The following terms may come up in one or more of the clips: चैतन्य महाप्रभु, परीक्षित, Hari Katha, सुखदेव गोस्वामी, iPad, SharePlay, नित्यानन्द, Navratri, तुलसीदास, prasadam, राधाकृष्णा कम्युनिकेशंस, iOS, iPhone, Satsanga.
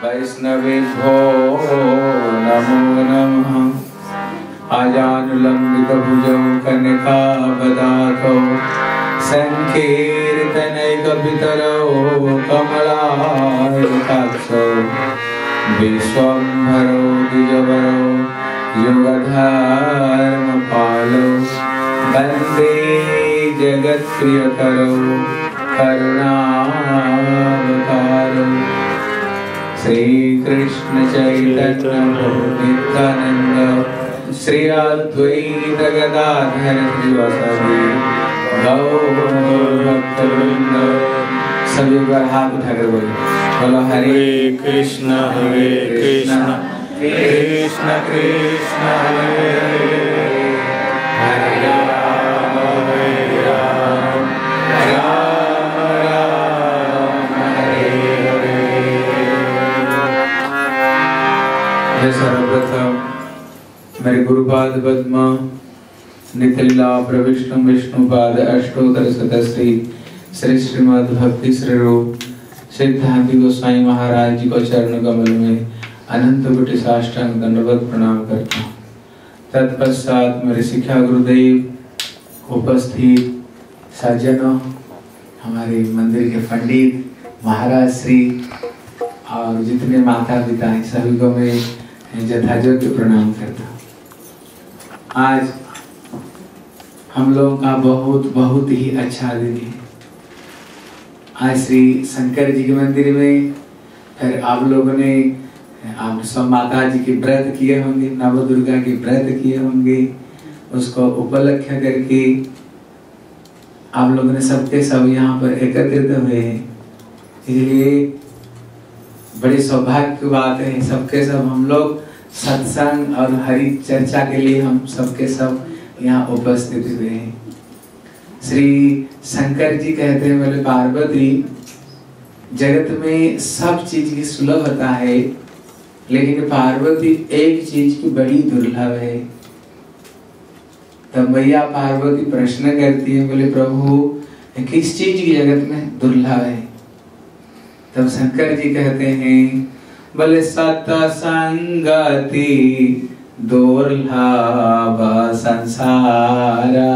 वैष्णवेभ्यो नमो नमः। आजानुलम्बितभुजौ कनकावदातौ संकीर्तनैकपितरौ कमलायताक्षौ विश्वम्भरौ द्विजवरौ युगधर्मपालौ वन्दे जगत्प्रियकरौ करुणावतारौ। श्रीकृष्ण चैतन्य नित्यानन्द श्री अद्वैत गदाधर शिवसदि गौरभक्तवृंद सभी पर हाथ उठाकर बोलो बोलो हरे कृष्ण कृष्ण कृष्ण हरे राम। सर्वप्रथम मेरे गुरुपाद पद्मा नितला प्रविष्णु विष्णुपाद अष्टोत्तर सतश्री श्री श्रीमद भक्ति श्री रूप सिद्धांति गोस्वामी महाराज जी को चरण कमल में अनंत कोटि साष्टांग दंडवत प्रणाम करता हूँ। तत्पश्चात मेरे शिक्षा गुरुदेव उपस्थित सज्जनों, हमारे मंदिर के पंडित महाराज श्री और जितने माता पिता हैं सभी को मैं जथाजो के प्रणाम करता हूँ। आज हम लोगों का बहुत बहुत ही अच्छा दिन है। आज श्री शंकर जी के मंदिर में फिर आप लोगों ने आप सब माता जी के व्रत किए होंगे, नव दुर्गा के व्रत किए होंगे, उसको उपलक्ष्य करके आप लोगों ने सबके सब यहाँ पर एकत्रित हुए हैं। इसलिए बड़े सौभाग्य की बात है, सबके सब हम लोग सत्संग और हरि चर्चा के लिए हम सबके सब यहाँ उपस्थित हुए हैं। श्री शंकर जी कहते हैं, बोले पार्वती, जगत में सब चीज की सुलभता है, लेकिन पार्वती एक चीज की बड़ी दुर्लभ है। तब मैया पार्वती प्रश्न करती है, बोले प्रभु किस चीज की जगत में दुर्लभ है? तब शंकर जी कहते हैं, बोले सत्संगति दुर्लभ संसारा,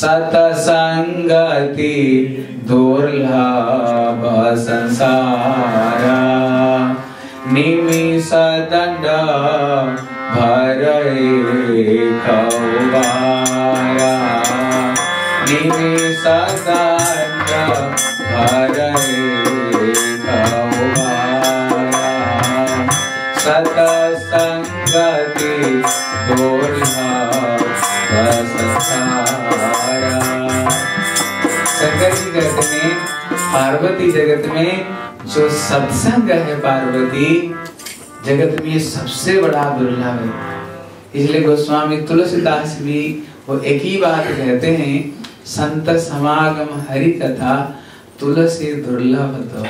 सत्संगति दुर्लभ संसारा, निमिष दंड भरे कौवारा, निमिष दंड भरे सत्संगति दुर्लभ संसारा। शंकर जी कहते हैं, पार्वती जगत में जो सत्संग है पार्वती, जगत में सबसे बड़ा दुर्लभ है। इसलिए गोस्वामी तुलसीदास भी वो एक ही बात कहते हैं, संत समागम हरि कथा तुलसी दुर्लभ। तो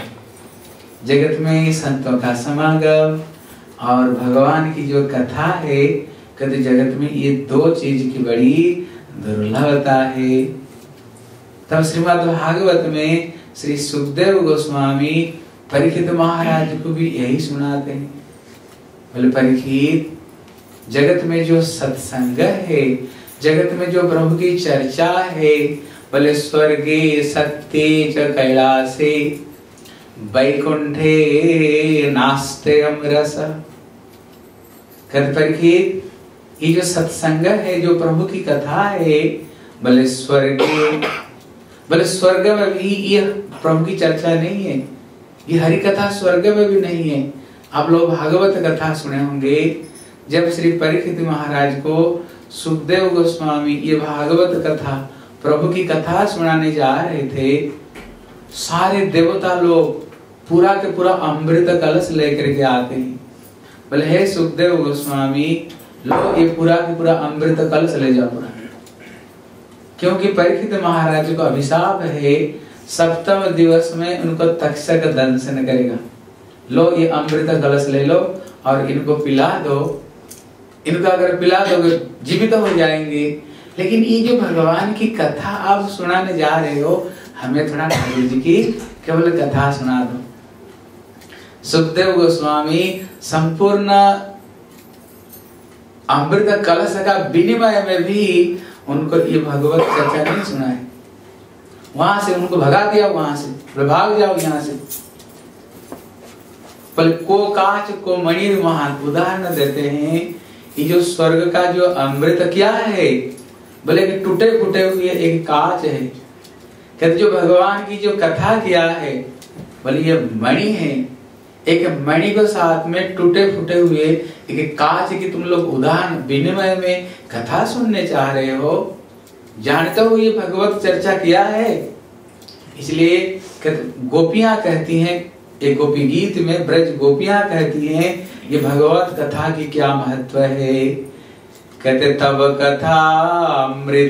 जगत में संतों का समागम और भगवान की जो कथा है, कहते जगत में ये दो चीज की बड़ी दुर्लभता है। तब श्रीमद् भागवत में श्री सुखदेव गोस्वामी परीक्षित महाराज को भी यही सुनाते हैं, बोले परीक्षित, जगत में जो सत्संग है, जगत में जो प्रभु की चर्चा है, बोले स्वर्गे सत्ये च कैलासे वैकुंठे नास्ते अमरस। परीक्षित, ये जो सत्संग है, जो प्रभु की कथा है, बोले स्वर्ग में भी ये प्रभु की चर्चा नहीं है, ये हरि कथा स्वर्ग में भी नहीं है। आप लोग भागवत कथा सुने होंगे। जब श्री परीक्षित महाराज को सुखदेव गोस्वामी ये भागवत कथा, प्रभु की कथा सुनाने जा रहे थे, सारे देवता लोग पूरा के पूरा अमृत कलश लेकर के आते हैं, बोले हे सुखदेव गोस्वामी, लो ये पूरा के पूरा अमृत कलश ले जाओ पूरा, क्योंकि परीक्षित महाराज को अभिशाप है, सप्तम दिवस में उनको तक्षक दंशन करेगा। लो ये अमृत कलश ले लो और इनको पिला दो, इनको अगर पिला दोगे जीवित हो जाएंगे। लेकिन ये जो भगवान की कथा आप सुनाने जा रहे हो, हमें थोड़ा ठाकुर जी की केवल कथा सुना दो। सुखदेव गोस्वामी संपूर्ण अमृत कलश का विनिमय में भी उनको ये भगवत चर्चा नहीं सुना है। वहां से उनको भगा दिया, वहां से भाग जाओ यहाँ से। पर को काच को मणिर महान उदाहरण देते हैं कि जो स्वर्ग का जो अमृत क्या है, बोले कि टूटे फूटे हुए एक कांच है। कहते जो भगवान की जो कथा किया है, बोले ये मणि है, एक मणि के साथ में टूटे फूटे हुए एक कांच की तुम लोग उदाहरण विनिमय में कथा सुनने चाह रहे हो। जानते हो ये भगवत चर्चा किया है। इसलिए गोपियां कहती हैं, एक गोपी गीत में ब्रज गोपियां कहती हैं ये भगवत कथा की क्या महत्व है। कहते तब कथा अमृतम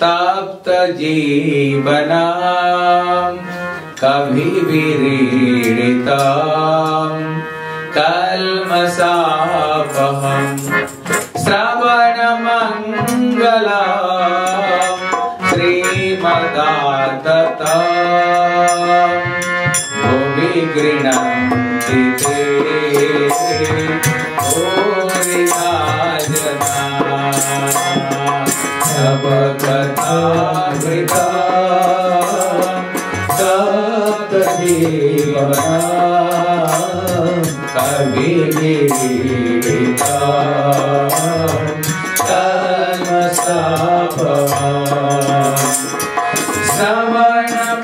तप्त जीवनम कभी विरीडितम कल्मषापहम श्रवण मंगलम श्रीमदाततम भूमि गृह्णन्ति ते तब कथामृतम् कभी श्रवण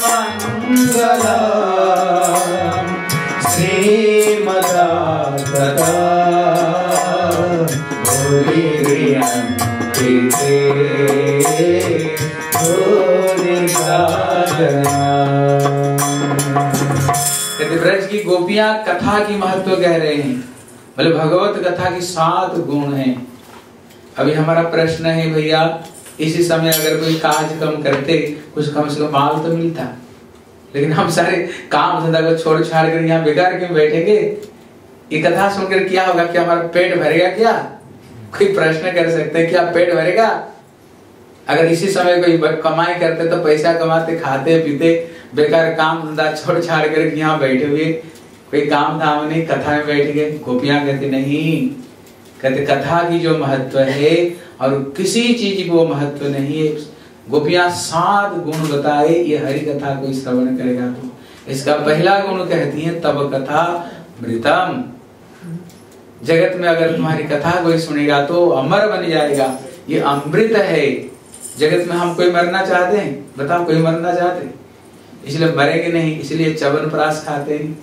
मंगल श्रीमदाततम ब्रज की गोपियां कथा की महत्व कह रहे हैं। बोले भगवत कथा की 7 गुण हैं। अभी हमारा प्रश्न है भैया, इसी समय अगर कोई काज कम करते कुछ कम से कम माल तो मिलता, लेकिन हम सारे काम धंधा को छोड़ छाड़ कर यहाँ बेकार क्यों बैठेंगे। ये कथा सुनकर क्या होगा, क्या हमारा पेट भरेगा? क्या कोई प्रश्न कर सकते हैं, क्या पेट भरेगा? अगर इसी समय कोई कमाई करते तो पैसा कमाते, खाते पीते, बेकार काम धंधा छोड़ छाड़ करके यहाँ बैठे हुए, कोई काम धाम नहीं, कथा में बैठ गए। गोपियां कहते नहीं, कहते कथा की जो महत्व है और किसी चीज को महत्व नहीं है। गोपियां 7 गुण बताए, ये हरि कथा को श्रवण करेगा तो। इसका पहला गुण कहती है तब कथा मृतम, जगत में अगर तुम्हारी कथा कोई सुनेगा तो अमर बन जाएगा। ये अमृत है। जगत में हम कोई मरना चाहते हैं? बताओ कोई मरना चाहते हैं? इसलिए मरेंगे नहीं, इसलिए च्यवनप्राश खाते हैं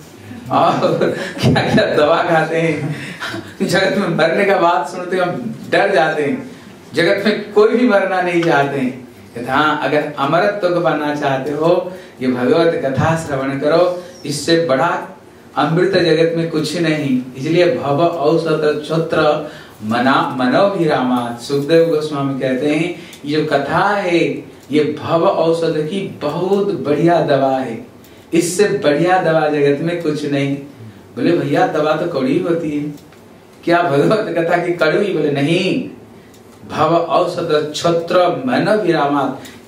और क्या क्या दवा खाते हैं। जगत में मरने का बात सुनते हम डर जाते हैं। जगत में कोई भी मरना नहीं चाहते हैं। हाँ, अगर अमरत्व को बनना चाहते हो ये भगवत कथा श्रवण करो, इससे बड़ा अमृत जगत में कुछ नहीं। इसलिए भव औषध छत्र मना मनोभिरामा, सुखदेव गोस्वामी कहते हैं ये जो कथा है ये भव औषध की बहुत बढ़िया दवा है। इससे बढ़िया दवा जगत में कुछ नहीं। बोले भैया दवा तो कड़वी होती है, क्या भगवत कथा की कड़वी? बोले नहीं, भव औषध छत्र मनोभिरामा,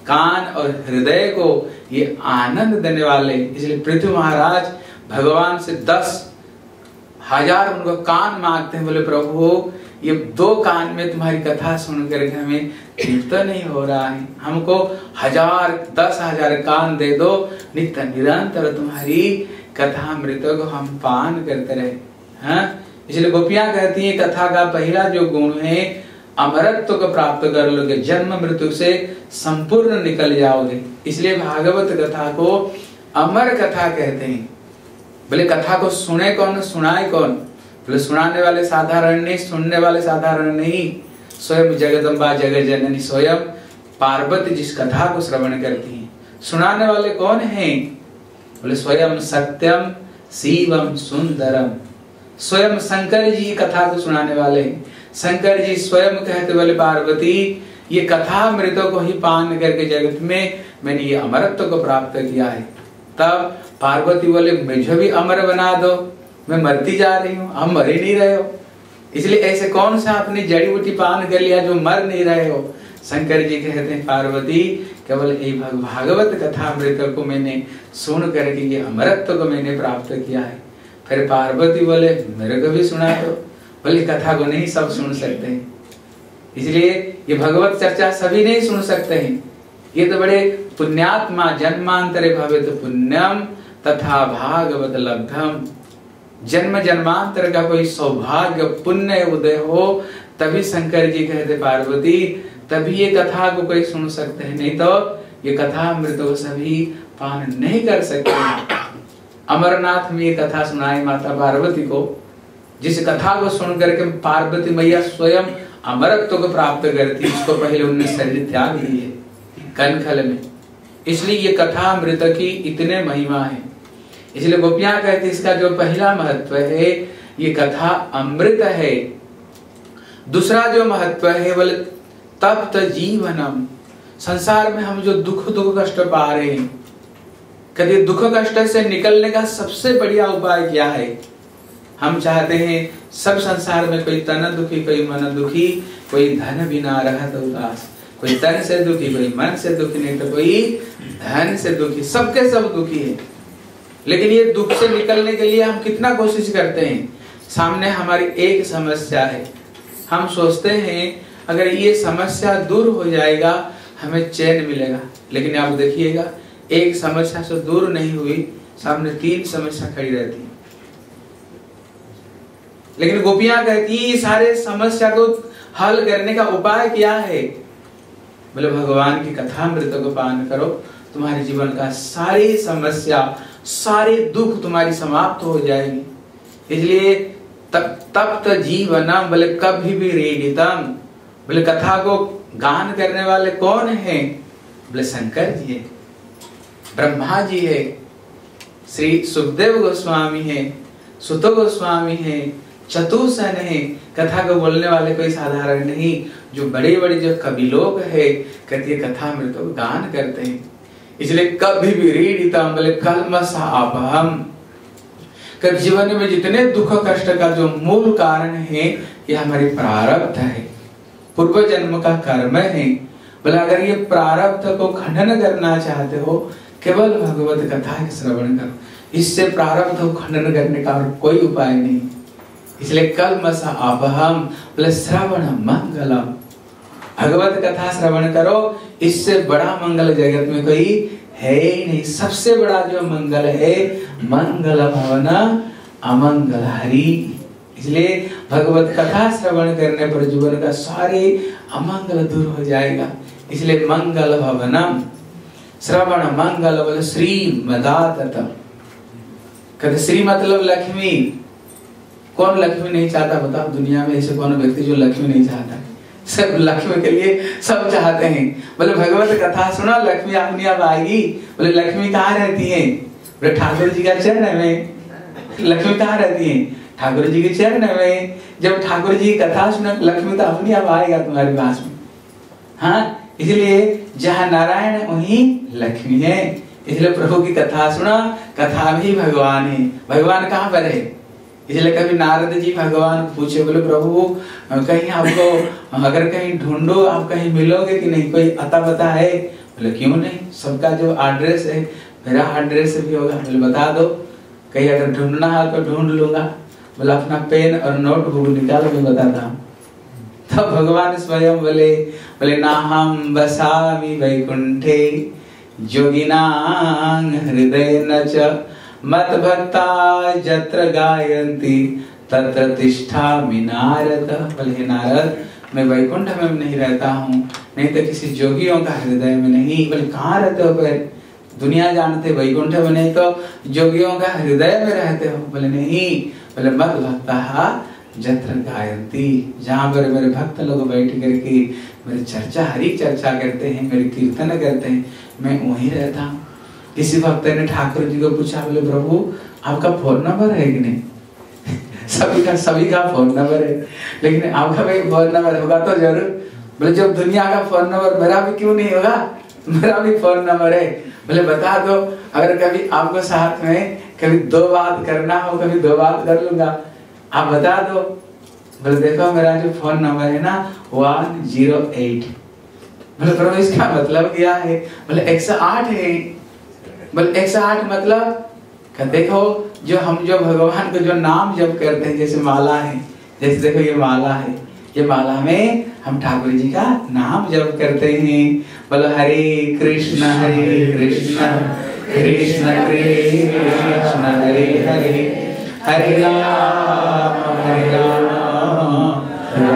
कान और हृदय को ये आनंद देने वाले। इसलिए पृथ्वी महाराज भगवान से 10,000 उनको कान मांगते हैं। बोले प्रभु ये 2 कान में तुम्हारी कथा सुन करके हमें तो नहीं हो रहा है, हमको 1000 कान दे दो, नित्य निरंतर तुम्हारी कथा मृत को हम पान करते रहे। हाँ, इसलिए गोपियां कहती है कथा का पहला जो गुण है अमरत्व को प्राप्त कर लोगे, जन्म मृत्यु से संपूर्ण निकल जाओगे। इसलिए भागवत कथा को अमर कथा कहते हैं। बोले कथा को सुने कौन, सुनाए कौन? बोले सुनाने वाले साधारण नहीं, सुनने वाले साधारण नहीं, स्वयं जगदम्बा जगत जननी स्वयं पार्वती जिस कथा को श्रवण करती हैं। सुनाने वाले कौन हैं? बोले स्वयं सत्यम शिवम सुंदरम, स्वयं शंकर जी कथा को सुनाने वाले। शंकर जी स्वयं कहते बोले पार्वती ये कथा मृतों को ही पान करके जगत में मैंने ये अमरत्व को प्राप्त किया है। तब पार्वती बोले मुझे भी अमर बना दो, मैं मरती जा रही हूँ, हम मर ही नहीं रहे हो। इसलिए ऐसे कौन सा अपनी जड़ी बूटी पान कर लिया जो मर नहीं रहे हो। शंकर जी कहते हैं पार्वती केवल भागवत कथामृत को मैंने सुन करके ये अमरत्व को मैंने प्राप्त किया है। फिर पार्वती बोले मेरे को भी सुना तो, बोले कथा को नहीं सब सुन सकते हैं, इसलिए ये भगवत चर्चा सभी नहीं सुन सकते हैं। ये तो बड़े पुण्यात्मा जन्मांतरे भवेत पुण्यम तथा भागवत लब्धम, जन्म जन्मांतर का कोई सौभाग्य पुण्य उदय हो तभी शंकर जी कहते पार्वती तभी ये कथा को कोई सुन सकते हैं, नहीं तो ये कथा अमृत को सभी पान नहीं कर सकते। अमरनाथ में ये कथा सुनाई माता पार्वती को, जिस कथा को सुन करके पार्वती मैया स्वयं अमरत्व को प्राप्त करती, इसको पहले उनने शरीर त्याग दी है कनखल में, इसलिए ये कथा अमृत की इतने महिमा है। इसलिए गोपियां कहती इसका जो पहला महत्व है ये कथा अमृत है। दूसरा जो महत्व है वह तप्त जीवनम, संसार में हम जो दुख कष्ट पा रहे हैं, कभी दुख कष्ट से निकलने का सबसे बढ़िया उपाय क्या है। हम चाहते हैं सब संसार में कोई तन दुखी कोई मन दुखी कोई धन बिना रहत उदास, कोई तन से दुखी कोई मन से दुखी नहीं तो कोई धन से दुखी, सबके सब दुखी है। लेकिन ये दुख से निकलने के लिए हम कितना कोशिश करते हैं। सामने हमारी एक समस्या है, हम सोचते हैं अगर ये समस्या दूर हो जाएगा हमें चैन मिलेगा, लेकिन आप देखिएगा एक समस्या से दूर नहीं हुई, सामने तीन समस्या खड़ी रहती है। लेकिन गोपियां कहती सारे समस्या को हल करने का उपाय क्या है, बोले भगवान की कथा अमृत को पान करो, तुम्हारे जीवन का सारी समस्या सारे दुख तुम्हारी समाप्त हो जाएंगे। इसलिए तप्त जीवनम बोले कभी भी रेडितम, बोले कथा को गान करने वाले कौन है, बोले शंकर जी है, ब्रह्मा जी है, श्री सुखदेव गोस्वामी है, सुत गोस्वामी है, चतुर्सेन है। कथा को बोलने वाले कोई साधारण नहीं, जो बड़े बड़े जो कवि लोग है कहते कथा में तो गान करते हैं। इसलिए कभी भी रीडितम बोले कलमस अपहम, कब जीवन में जितने दुख कष्ट का जो मूल कारण है ये हमारे प्रारब्ध है, पूर्व जन्म का कर्म है। बोले अगर ये प्रारब्ध को खंडन करना चाहते हो केवल भगवत कथा के श्रवण करो, इससे प्रारब्ध को खंडन करने का और कोई उपाय नहीं। इसलिए कलमस अपहम बोले श्रवण मंगलम, भगवत कथा श्रवण करो, इससे बड़ा मंगल जगत में कोई है ही नहीं। सबसे बड़ा जो मंगल है मंगल भावना अमंगल हरि, इसलिए भगवत कथा श्रवण करने पर जीवन का सारे अमंगल दूर हो जाएगा। इसलिए मंगल भवनम श्रवण मंगल बोले श्री मदातम, कहते श्री मतलब लक्ष्मी, कौन लक्ष्मी नहीं चाहता बताओ, दुनिया में ऐसे कौन व्यक्ति जो लक्ष्मी नहीं चाहता, सब लक्ष्मी के लिए सब चाहते हैं। बोले भगवत कथा सुना लक्ष्मी अपनी आप आएगी, बोले लक्ष्मी कहाँ रहती है, बोले ठाकुर जी का चरण में। लक्ष्मी कहाँ रहती है, ठाकुर जी के चरण में। जब ठाकुर जी कथा सुना लक्ष्मी तो अपनी आप आएगा तुम्हारे पास में, हाँ। इसलिए जहाँ नारायण वहीं लक्ष्मी है। इसलिए प्रभु की कथा सुना, कथा भी भगवान है, भगवान कहाँ पर है। इसलिए कभी नारद जी भगवान पूछे बोले प्रभु कहीं आपको अगर कहीं ढूंढो आप कहीं मिलोगे कि नहीं, कोई अता पता है, बोले क्यों नहीं, सबका जो एड्रेस है मेरा एड्रेस भी होगा, बोले बता दो, कहीं अगर ढूंढना है तो ढूंढ लूंगा। बोला अपना पेन और नोटबुक निकाल के बताता हूँ। तब भगवान स्वयं बोले बोले ना हम बसामि वैकुंठे जोगिनां हृदय न च मत भक्ता जत्र गायन्ति तत्र तिष्ठामि नारद। बोले नारद मैं वैकुंठ में नहीं रहता हूँ, नहीं तो किसी जोगियों का हृदय में नहीं। बोले कहाँ रहते हो, पर दुनिया जानते वैकुंठ में नहीं तो जोगियों का हृदय में रहते हो। बोले नहीं, बोले मत भक्ता जत्र गायन्ति, जहाँ पर मेरे भक्त लोग बैठ करके मेरी चर्चा हरि चर्चा करते हैं, मेरे कीर्तन करते हैं, मैं वहीं रहता हूँ। किसी भक्त ने ठाकुर जी को पूछा बोले प्रभु आपका फोन नंबर है कि नहीं सभी का फोन नंबर है, लेकिन आपका भी फोन नंबर होगा तो जरूर। बोले जब दुनिया का फोन नंबर मेरा भी क्यों नहीं होगा, मेरा भी फोन नंबर है। बोले बता दो, अगर कभी आपको साथ में कभी दो बात करना हो कभी दो बात कर लूंगा, आप बता दो। बोले देखो मेरा जो फोन नंबर है ना 108, मतलब प्रभु इसका मतलब क्या है? मतलब 108 है, मतलब 108 मतलब देखो जो हम जो भगवान को जो नाम जप करते हैं, जैसे माला है, जैसे देखो ये माला है, ये माला में हम ठाकुर जी का नाम जप करते हैं। बोलो हरे कृष्णा कृष्ण कृष्ण हरे हरे, हरे राम हरे राम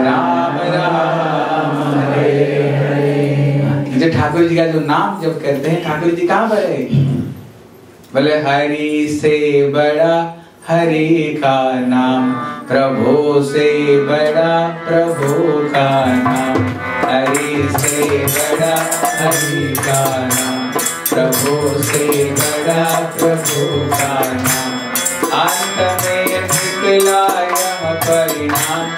राम राम हरे हरे। जो ठाकुर जी का जो नाम जप करते हैं, ठाकुर जी कहाँ पर है? बोले हरि से बड़ा हरि का नाम, प्रभु से बड़ा प्रभु का नाम, हरि से बड़ा हरि का नाम, प्रभु से बड़ा प्रभु का नाम। अंत में निकला यह परिणाम,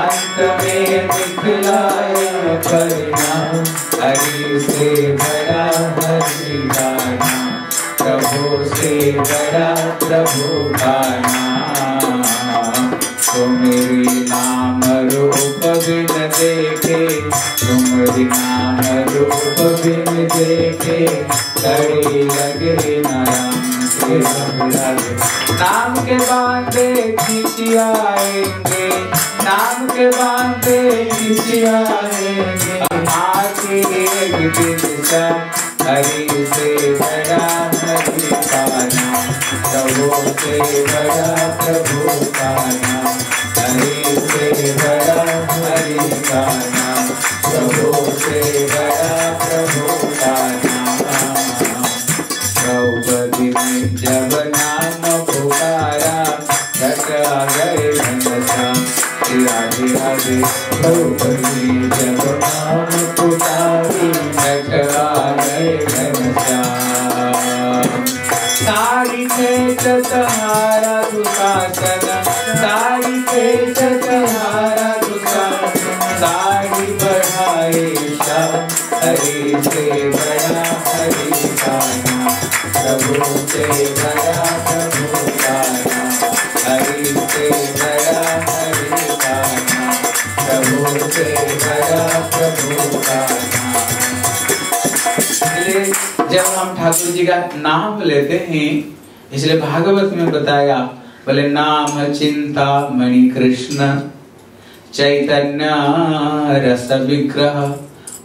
अंत में निकला यह परिणाम, हरि से बड़ा हरि का नाम, प्रभु से बड़ा प्रभु का नाम। तुम्हारी नाम रूप बिन देखे, तुम्हारी नाम रूप बिन देखे, कड़ी लगे ना राम के संग। नाम के बांधे खिंचाएंगे, नाम के बांधे खिंचाएंगे, आके एक दिन सब हरि से बड़ा हरि का नाम, प्रभु से बड़ा प्रभु का नाम, हरि से बड़ा हरि का नाम, प्रभु से बड़ा प्रभु का नाम। द्रौपदी ने जब नाम पुकारा, रट आ गए घनश्याम श्री राधे राधे। द्रौपदी जब नाम पुकारी, रट आ तुम्हारा दुशासन, साड़ी खेत तुम्हारा दुशासन, साड़ी बढ़ाए शाह, हरि से बड़ा हरि का नाम, प्रभु से बड़ा प्रभु का नाम, हरि से बड़ा हरि का नाम, प्रभु से बड़ा प्रभु का नाम। जब हम ठाकुर जी का नाम लेते हैं, इसलिए भागवत में बताया, बोले नाम चिंता मणि कृष्ण, चैतन्य रस विग्रह,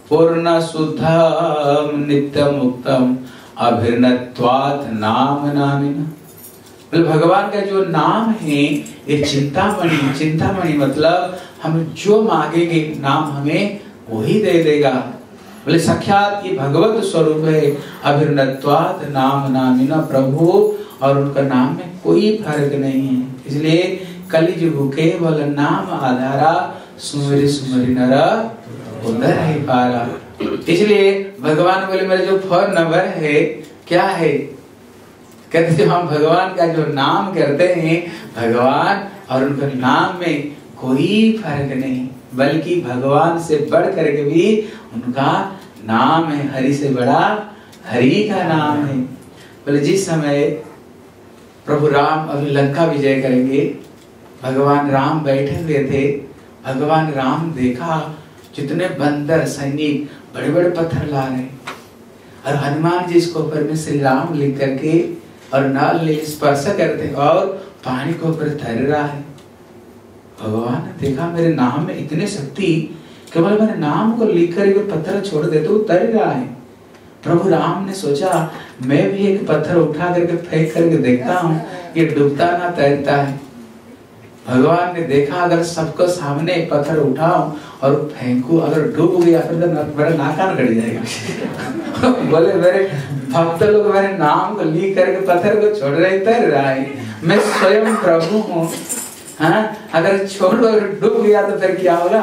पूर्ण शुद्धम नित्यम उत्तम अभिर्नत्वात् नाम नामिना। मतलब भगवान का जो नाम है ये चिंतामणि, चिंतामणि मतलब हम जो मांगेंगे नाम हमें वही दे देगा। बोले साक्षात ये भगवत स्वरूप है, अभिर्नत्वात् नाम नामिना। प्रभु और उनका नाम में कोई फर्क नहीं है। इसलिए कलिजुग के बोल नाम आधारा सुमरी सुमरी नरा उधर ही पारा। इसलिए भगवान बोले मेरा जो फोन नंबर है क्या है? कहते हम भगवान का जो नाम करते हैं, भगवान और उनके नाम में कोई फर्क नहीं, बल्कि भगवान से बढ़ करके भी उनका नाम है। हरि से बड़ा हरि का नाम है। बोले जिस समय प्रभु राम अभी लंका विजय करेंगे, भगवान राम बैठे हुए थे। भगवान राम देखा जितने बंदर सैनिक बड़े बड़े पत्थर ला रहे, और हनुमान जी इसके ऊपर में श्री राम लिख करके और नाल स्पर्श करते और पानी के ऊपर तैर रहा है। भगवान ने देखा मेरे नाम में इतने शक्ति, केवल मेरे नाम को लिख करके पत्थर छोड़ देते वो तैर रहा है। प्रभु राम ने सोचा मैं भी एक पत्थर उठा करके फेंक करके देखता हूँ ये डूबता ना तैरता है। भगवान ने देखा अगर सबको सामने पत्थर उठाऊं और फेंकू, अगर डूब गया फिर तो मेरा नाकान गड़ जाएगा। बोले मेरे भक्त लोग मेरे नाम को ली करके पत्थर को छोड़ रहे, तैर रहा है, मैं स्वयं प्रभु हूँ, अगर छोड़ अगर डूब गया तो फिर क्या होगा?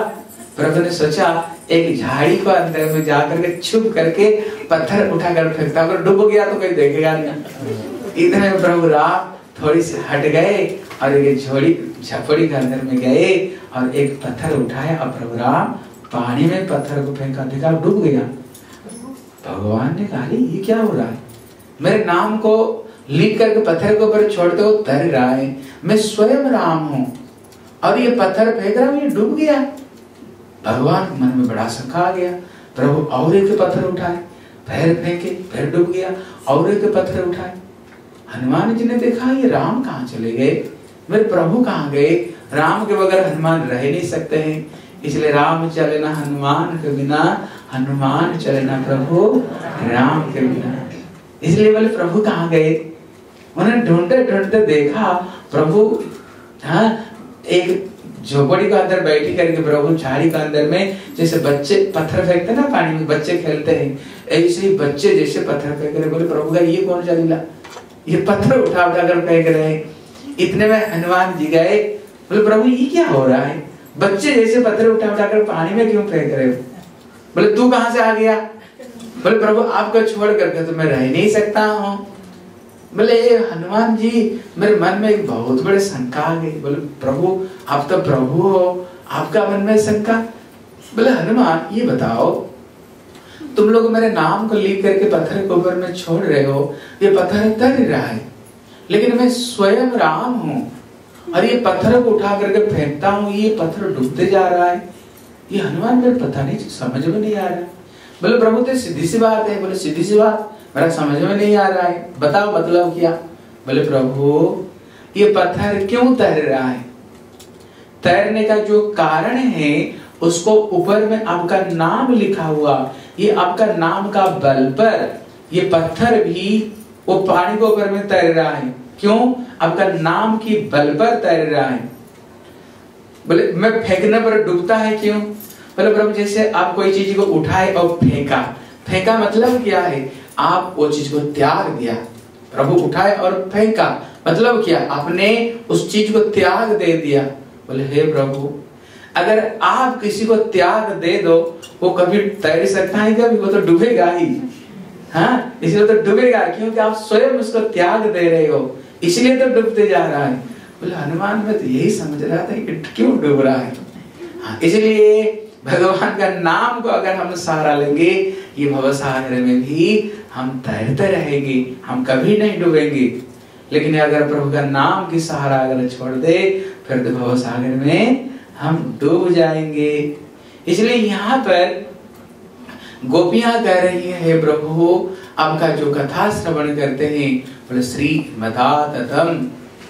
प्रभु ने सोचा एक झाड़ी को अंदर में जाकर के छुप करके पत्थर उठाकर फेंकता, अगर डूब गया तो कोई देखेगा नहीं। इधर में प्रभु राम थोड़ी से हट गए और ये झोड़ी झपड़ी के अंदर में गए और एक पत्थर उठाया और प्रभु राम पानी में पत्थर को फेंका, देखा डूब गया। भगवान ने कहा ये क्या हो रहा है? मेरे नाम को लिख करके पत्थर के ऊपर छोड़ते हुए तैर रहा है, मैं स्वयं राम हूँ और ये पत्थर फेंक रहा, ये डूब गया। भगवान मन में बड़ा शंका आ गया। प्रभु औरे के पत्थर उठाए, पैर फेंके, पैर डूब गया, औरे के पत्थर उठाए। हनुमान जी ने देखा ये राम कहाँ चले गए, मेरे प्रभु कहाँ गए, राम के बगैर हनुमान रह नहीं सकते हैं, इसलिए राम चले ना हनुमान के बिना, हनुमान चले ना प्रभु राम के बिना। इसलिए बोले प्रभु कहाँ गए, उन्होंने ढूंढते ढूंढते देखा प्रभु हाँ एक झोपड़ी के अंदर बैठी करके प्रभु झाड़ी के अंदर में, जैसे बच्चे पत्थर फेंकते ना पानी में, बच्चे खेलते हैं, ऐसे ही बच्चे जैसे पत्थर फेंक रहे। बोले प्रभु का ये कौन सा झूला, ये पत्थर उठा उठा कर फेंक रहे। इतने में हनुमान जी गए, बोले प्रभु ये क्या हो रहा है, बच्चे जैसे पत्थर उठा उठा कर पानी में क्यों फेंक रहे हो। बोले तू कहाँ से आ गया। बोले प्रभु आपको छोड़ करके तो मैं रह नहीं सकता हूँ। बोले हनुमान जी मेरे मन में एक बहुत बड़े शंका आ गई। बोले प्रभु आप तो प्रभु हो, आपका मन में शंका। बोले हनुमान ये बताओ तुम लोग मेरे नाम को लिख करके पत्थर के ऊपर में छोड़ रहे हो, ये पत्थर तर रहा है, लेकिन मैं स्वयं राम हूँ और ये पत्थर को उठा करके फेंकता हूँ, ये पत्थर डूबते जा रहा है। ये हनुमान मेरे पता नहीं समझ में नहीं आ रहा। बोले प्रभु तो सीधी सी बात है। बोले सीधी सी बात मेरा समझ में नहीं आ रहा है, बताओ मतलब क्या। बोले प्रभु ये पत्थर क्यों तैर रहा है, तैरने का जो कारण है उसको ऊपर में आपका नाम लिखा हुआ, ये आपका नाम का बल पर ये पत्थर भी वो पानी के ऊपर में तैर रहा है, क्यों आपका नाम की बल पर तैर रहा है। बोले मैं फेंकने पर डूबता है क्यों। बोले प्रभु जैसे आप कोई चीज को उठाए और फेंका, फेंका मतलब क्या है, आप वो चीज को त्याग दिया। प्रभु उठाए और फेंका मतलब क्या, आपने उस चीज को त्याग दे दिया। बोले हे प्रभु अगर आप किसी को त्याग दे दो वो कभी तैर सकता है, कभी वो तो डूबेगा ही। हाँ इसलिए तो डूबेगा क्योंकि आप स्वयं उसको त्याग दे रहे हो, इसलिए तो डूबते जा रहा है। बोले हनुमान में तो यही समझ रहा था कि क्यों डूब रहा है। हाँ, इसलिए भगवान का नाम को अगर हम सहारा लेंगे ये भवसागर में भी हम तैरते रहेंगे, हम कभी नहीं डूबेंगे। लेकिन अगर प्रभु का नाम की सहारा अगर छोड़ दे फिर तो भवसागर में हम डूब जाएंगे। इसलिए यहाँ पर गोपियां कह रही है प्रभु आपका जो कथा श्रवण करते हैं, बोले श्री मदातम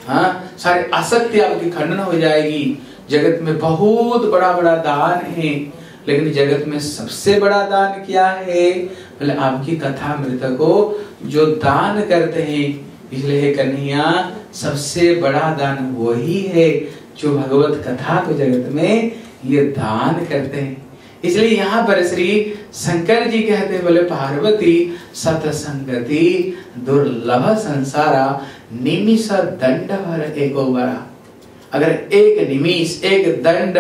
हाँ सारे असत्य आपकी खंडन हो जाएगी। जगत में बहुत बड़ा बड़ा दान है, लेकिन जगत में सबसे बड़ा दान क्या है, बोले आपकी कथा मृत को जो दान करते हैं। इसलिए है कन्हैया सबसे बड़ा दान वही है जो भगवत कथा को जगत में ये दान करते हैं। इसलिए यहाँ पर श्री शंकर जी कहते हैं, बोले पार्वती सतसंगति दुर्लभ संसारा निमिष दंड भर एको बारा। अगर एक निमिष एक दंड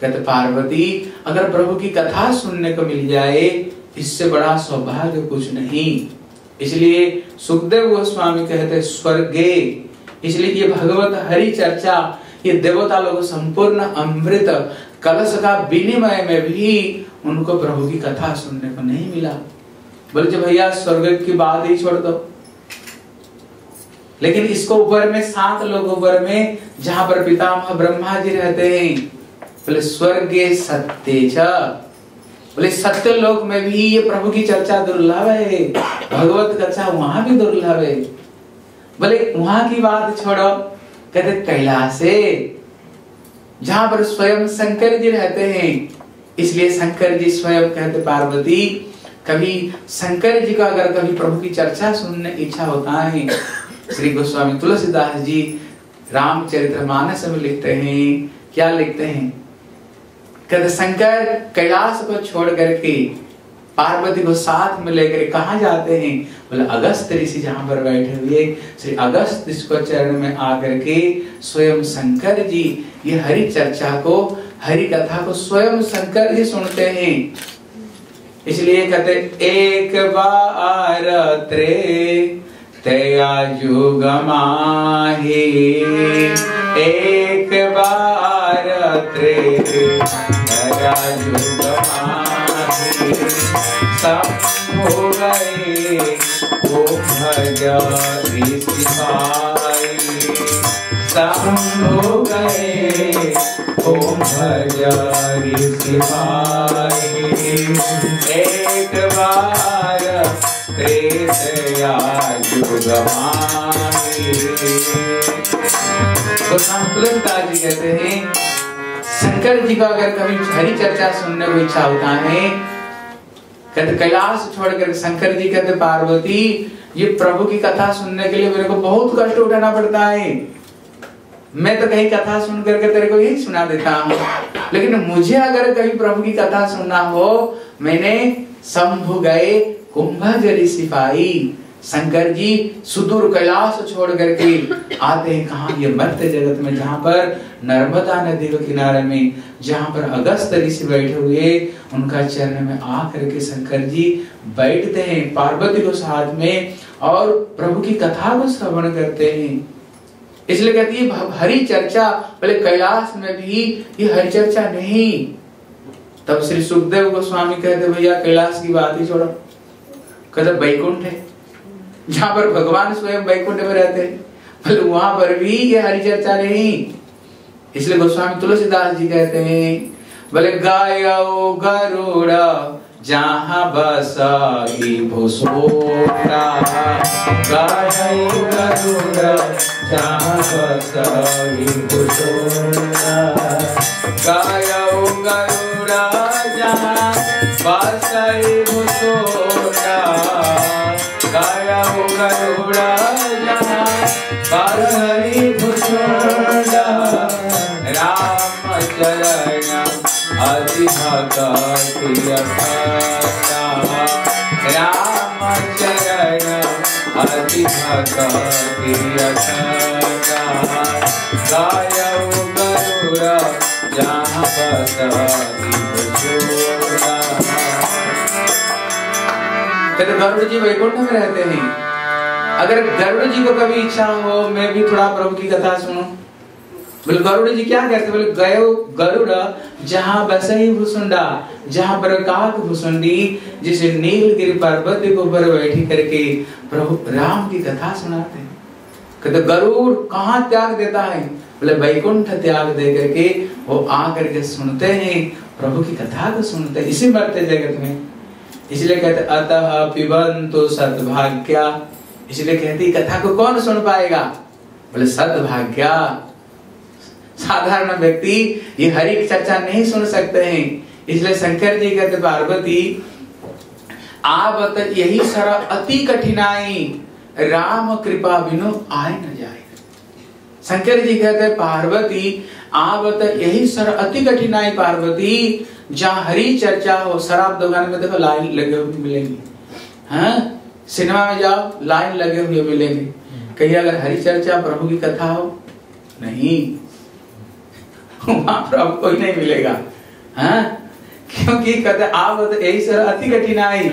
कहते पार्वती अगर प्रभु की कथा सुनने को मिल जाए इससे बड़ा सौभाग्य कुछ नहीं। इसलिए सुखदेव गोस्वामी कहते स्वर्गे, इसलिए ये भगवत हरि चर्चा ये देवता लोग संपूर्ण अमृत कलश का विनिमय में भी उनको प्रभु की कथा सुनने को नहीं मिला। बोले जो भैया स्वर्ग की बात ही छोड़ दो, लेकिन इसको ऊपर में 7 लोग ऊपर में जहां पर पितामह ब्रह्मा जी रहते हैं, बोले स्वर्गे सत्य, बोले सत्य लोक में भी ये प्रभु की चर्चा दुर्लभ है, भगवत कथा वहां भी दुर्लभ है। बोले वहां की बात छोड़ो, कहते कैलाशे जहां पर स्वयं शंकर जी रहते हैं। इसलिए शंकर जी स्वयं कहते पार्वती कभी शंकर जी का अगर कभी प्रभु की चर्चा सुनने इच्छा होता है। श्री गोस्वामी तुलसीदास जी रामचरितमानस में लिखते हैं, क्या लिखते हैं, कहते शंकर कैलाश को छोड़ करके पार्वती को साथ में लेकर कहा जाते हैं, बोले अगस्त ऋषि जहाँ पर बैठे हुए श्री अगस्त इसको चरण में आकर के स्वयं शंकर जी ये हरि चर्चा को हरि कथा को स्वयं शंकर जी सुनते हैं। इसलिए कहते एक बार त्रे तया जुगमाही एक बार त्रे तया जुगमाही सब हो गए वो भज ऋषि भाई सम हो गए ओम हरि शिवाय। एक बार प्रेस तो संतुलन जी कहते हैं शंकर जी का अगर कभी हरि चर्चा सुनने को इच्छा होता है कहते कैलाश छोड़कर शंकर जी कहते पार्वती ये प्रभु की कथा सुनने के लिए मेरे को बहुत कष्ट उठाना पड़ता है, मैं तो कहीं कथा सुन करके तेरे को यही सुना देता हूँ, लेकिन मुझे अगर कभी प्रभु की कथा सुनना हो मैंने शंभु गए कुंभज ऋषि पाई। शंकर जी सुदूर कैलाश छोड़ करके आते हैं कहाँ ये मर्त्य जगत में जहाँ पर नर्मदा नदी के किनारे में जहाँ पर अगस्त ऋषि बैठे हुए उनका चरण में आ करके शंकर जी बैठते हैं पार्वती को साथ में और प्रभु की कथा को श्रवण करते हैं। इसलिए कहती है हरि चर्चा पहले कैलाश में भी ये हरि चर्चा नहीं। तब श्री सुखदेव गोस्वामी कहते भैया कैलाश की बात ही छोड़ो, कहते वैकुंठ है जहाँ पर भगवान स्वयं वैकुंठ में रहते हैं वहां पर भी ये हरि चर्चा नहीं। इसलिए गोस्वामी तुलसीदास जी कहते हैं भले गायो गरुड़ा जहाँ बसाई भूसोड़ा, गायो गरुड़ा जहाँ बसाई भूसोड़ा, गायो गरुड़ा जहाँ बसाई भूसोड़ा, गाया हो गरुड़ा जहाँ बसाई भूसोड़ा, राम चरण अति भक्ति अखाटा, राम चरण अति भक्ति अखाटा, गाया हो गरुड़ा जहाँ बसाई भूसोड़ा। गरुड़ जी वैकुंठ में रहते हैं, अगर गरुड़ जी को कभी इच्छा हो मैं भी थोड़ा प्रभु की कथा सुनूं, बोले गरुड़ जी क्या कहते बोले गयो गरुड़ जहाँ बसई भुसुंडा, जहाँ पर काक भुसुंडी जिसे नीलगिरी पर्वत के ऊपर बैठी करके प्रभु राम की कथा सुनाते हैं। कहते गरुड़ कहाँ त्याग देता है, बोले वैकुंठ त्याग दे करके वो आ करके सुनते हैं प्रभु की कथा को सुनते हैं इसी मर्त्य जगत में। इसलिए कहते अतः पिबंतु सद्भाग्या, इसलिए कहती कथा को कौन सुन पाएगा, बोले सद्भाग्या साधारण व्यक्ति ये हरि चर्चा नहीं सुन सकते हैं। इसलिए शंकर जी कहते पार्वती आप तक यही सारा अति कठिनाई राम कृपा बिनु आए न जाए। शंकर जी कहते पार्वती आप तक यही सारा अति कठिनाई पार्वती जहाँ हरी चर्चा हो, शराब दुकान में देखो लाइन लगे हुए मिलेंगे, हाँ सिनेमा में जाओ लाइन लगे हुए मिलेंगे, कहीं अगर हरी चर्चा प्रभु की कथा हो नहीं वहां प्रभु कोई नहीं मिलेगा, हाँ क्योंकि कहते आप यही सर अति कठिनाई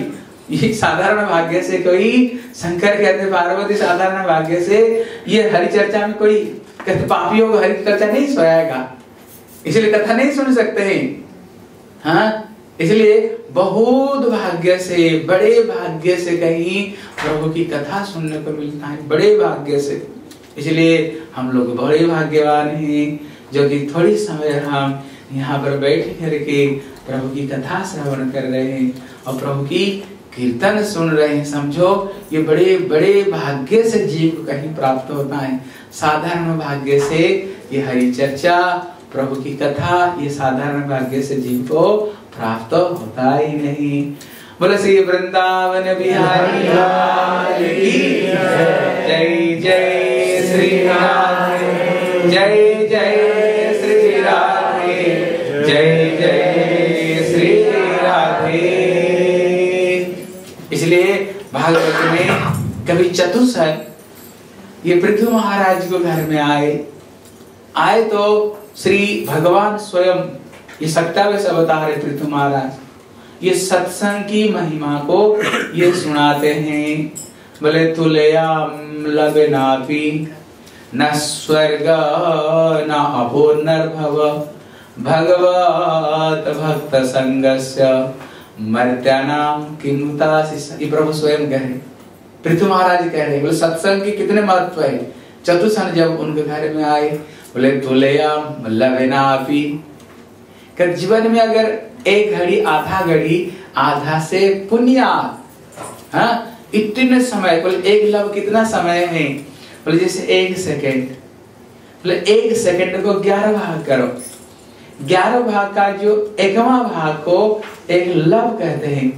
ये साधारण भाग्य से कोई शंकर कहते पार्वती साधारण भाग्य से ये हरी चर्चा में कोई कहते पापियों को हरी चर्चा नहीं सुनाएगा, इसलिए कथा नहीं सुन सकते हैं। हाँ इसलिए बहुत भाग्य से बड़े भाग्य से कहीं प्रभु की कथा सुनने को मिलता है बड़े भाग्य से। इसलिए हम लोग बड़े भाग्यवान हैं जो कि थोड़ी समय हम यहाँ पर बैठे करके प्रभु की कथा श्रवण कर रहे हैं और प्रभु की कीर्तन सुन रहे हैं। समझो ये बड़े बड़े भाग्य से जीव को कहीं प्राप्त होता है। साधारण भाग्य से ये हरि चर्चा प्रभु की कथा ये साधारण भाग्य से जीव को प्राप्त होता ही नहीं। बोलो श्री वृंदावन बिहारी लाल की जय, जय श्री राधे, जय जय श्री राधे, जय जय श्री राधे। इसलिए भागवत में कभी चतुसर ये पृथ्वी महाराज को घर में आए तो श्री भगवान स्वयं ये सत्तावेश अवतार है पृथु महाराज, ये सत्संग की महिमा को ये सुनाते हैं। बोले तुलयाम लबनापि न स्वर्ग न अभोर्नर्भव भगवत भक्त संगस्य मर्त्यानाम किमुतासिस। ये प्रभु स्वयं कह रहे पृथु महाराज कह रहे बोले सत्संग की कितने महत्व है चतुसन जब उनके घर में आए, बोले तुलया लवेना आपी, कर जीवन में अगर एक घड़ी आधा से पुनिया, हाँ इतने समय, बोले एक लव कितना समय में, बोले जैसे एक सेकेंड, बोले एक सेकेंड को 11 भाग करो, 11 भाग का जो एकमा भाग को एक लव कहते हैं।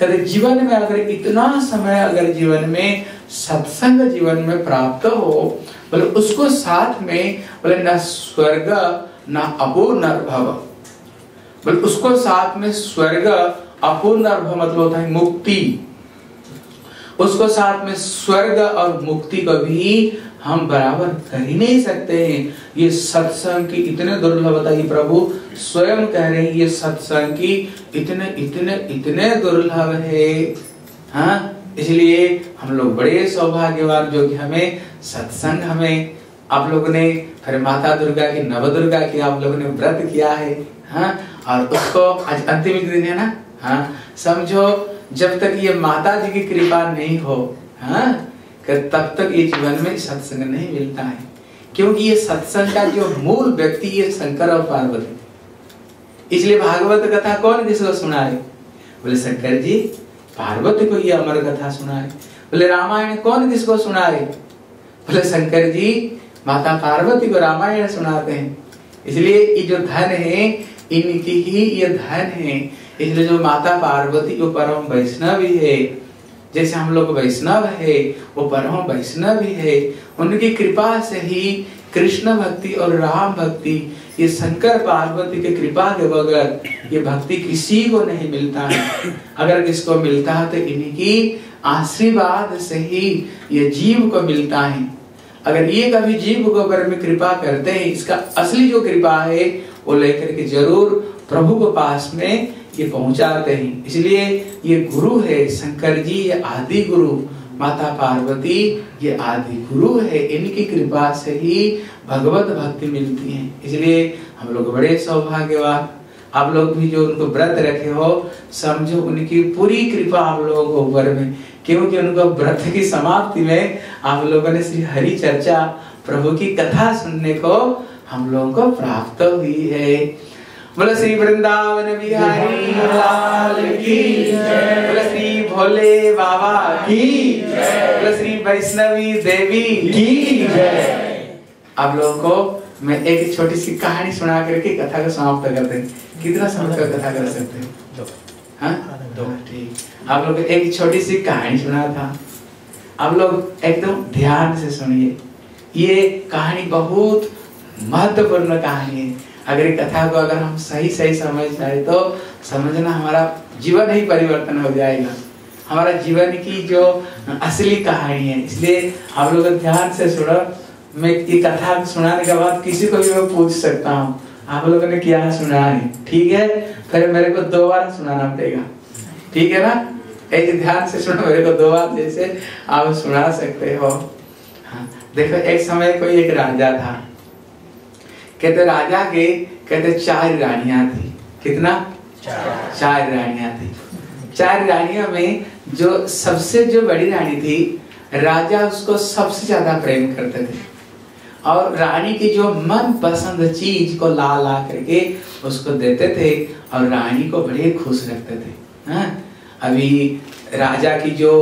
कहते जीवन में अगर इतना समय अगर जीवन में सत्संग जीवन में प्राप्त हो, बोले उसको साथ में, बोले न स्वर्ग न अपो नरभव, बोले उसको साथ में स्वर्ग अपो नरभव मतलब होता है मुक्ति, उसको साथ में स्वर्ग और मुक्ति को भी हम बराबर कर ही नहीं सकते हैं। ये सत्संग की इतने दुर्लभता ही प्रभु स्वयं कह रहे हैं, ये सत्संग की इतने इतने इतने दुर्लभ है। हाँ, इसलिए हम लोग बड़े सौभाग्यवान जो कि हमें सत्संग, हमें आप लोगों ने फिर माता दुर्गा की नवदुर्गा की आप लोगों ने व्रत किया है। हाँ, और उसको आज अंतिम दिन है ना। हाँ, समझो जब तक ये माता जी की कृपा नहीं हो, हाँ, तब तक ये जीवन में सत्संग नहीं मिलता है, क्योंकि ये सत्संग का जो मूल व्यक्ति ये शंकर और पार्वती। इसलिए भागवत कथा कौन किसको सुनाए, बोले शंकर जी पार्वती को ये अमर कथा सुनाए। बोले रामायण कौन किसको सुनाए, बोले शंकर जी माता पार्वती को रामायण सुनाते हैं। इसलिए ये जो धन है इनकी ही ये धन है। इसलिए जो माता पार्वती वो परम वैष्णव भी है, जैसे हम लोग वैष्णव है वो परम वैष्णव भी है। उनकी कृपा से ही कृष्ण भक्ति और राम भक्ति, ये शंकर पार्वती के कृपा के बगैर ये भक्ति किसी को नहीं मिलता है। अगर किसको मिलता है तो इनकी आशीर्वाद से ही ये जीव को मिलता है। अगर ये कभी जीव को ऊपर में कृपा करते हैं, इसका असली जो कृपा है वो लेकर के जरूर प्रभु के पास में ये पहुंचाते हैं। इसलिए ये गुरु है शंकर जी, ये आदि गुरु, माता पार्वती ये आदि गुरु है। इनकी कृपा से ही भगवत भक्ति मिलती है। इसलिए हम लोग बड़े सौभाग्यवान, आप लोग भी जो उनको व्रत रखे हो, समझो उनकी पूरी कृपा आप लोगों को ऊपर में, क्योंकि उनको व्रत की समाप्ति में आप लोगों ने श्री हरि चर्चा प्रभु की कथा सुनने को हम लोगों को प्राप्त हुई है। बोले श्री वृंदावन बिहारी लाल की जय, बोले श्री भोले बाबा की जय, बोले श्री वैष्णवी देवी की जय। आप लोगों को मैं एक छोटी सी कहानी सुना करके कथा को समाप्त करते हैं। कितना समय तक कथा कर सकते हैं? दो, ठीक। आप लोग एक छोटी सी कहानी सुना था, आप लोग एकदम ध्यान से सुनिए। ये कहानी बहुत महत्वपूर्ण कहानी है। अगर कथा को अगर हम सही सही समझ जाए तो समझना हमारा जीवन ही परिवर्तन हो जाएगा, हमारा जीवन की जो असली कहानी है। इसलिए आप लोग ध्यान से सुनो। मैं ये कथा सुनाने के बाद किसी को भी मैं पूछ सकता हूँ आप लोगों ने क्या सुना है, ठीक है? फिर मेरे को 2 बार सुनाना पड़ेगा, ठीक है ना? ऐसे ध्यान से सुनो, मेरे को 2 बार जैसे आप सुना सकते हो। हाँ, देखो एक समय कोई एक राजा था। कहते राजा के कहते 4 रानियां थी। कितना? 4 रानियां थी। 4 रानियों में जो सबसे जो बड़ी रानी थी, राजा उसको सबसे ज्यादा प्रेम करते थे और रानी की जो मन पसंद चीज को ला ला करके उसको देते थे और रानी को बड़े खुश रखते थे। हाँ? अभी राजा की जो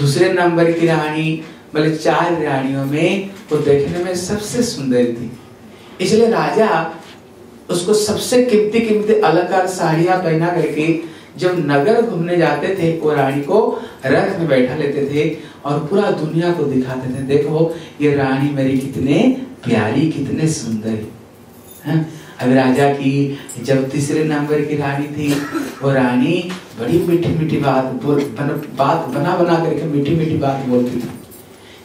दूसरे नंबर की रानी, मतलब 4 रानियों में वो देखने में सबसे सुंदर थी, इसलिए राजा उसको सबसे कीमती कीमती अलंकार साड़ियां पहना करके जब नगर घूमने जाते थे वो रानी को रथ में बैठा लेते थे और पूरा दुनिया को दिखाते थे, देखो ये रानी मेरी कितने प्यारी कितने सुंदर है। अब राजा की जब तीसरे नंबर की रानी थी, वो रानी बड़ी मीठी मीठी बात बना करके मीठी मीठी बात बोलती थी।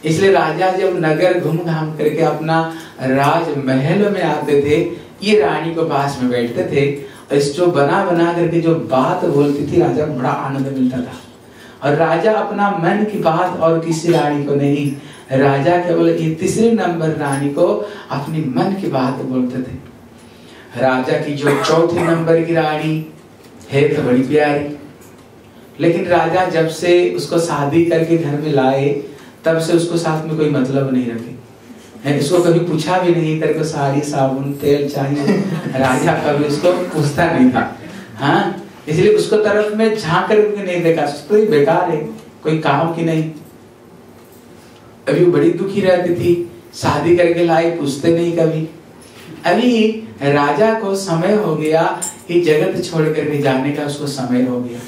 इसलिए राजा जब नगर घूम घाम करके अपना राजमहल में आते थे, ये रानी को पास में बैठते थे और इस जो बना करके जो बात बोलती थी, राजा को बड़ा आनंद मिलता था। और राजा अपना मन की बात और किसी रानी को नहीं, राजा केवल ये तीसरे नंबर रानी को अपनी मन की बात बोलते थे। राजा की जो चौथे नंबर की रानी है तो बड़ी प्यारी, लेकिन राजा जब से उसको शादी करके घर में लाए तब से उसको साथ में कोई मतलब नहीं रखे। इसको कभी पूछा भी नहीं तेरे को साड़ी साबुन तेल चाहिए, राजा कभी इसको पूछता नहीं था। हाँ, इसलिए उसको तरफ में झांक कर नहीं देखा, तो बेकार है, कोई काम की नहीं। अभी वो बड़ी दुखी रहती थी, शादी करके लाई, पूछते नहीं कभी। अभी राजा को समय हो गया कि जगत छोड़कर के जाने का, उसको समय हो गया।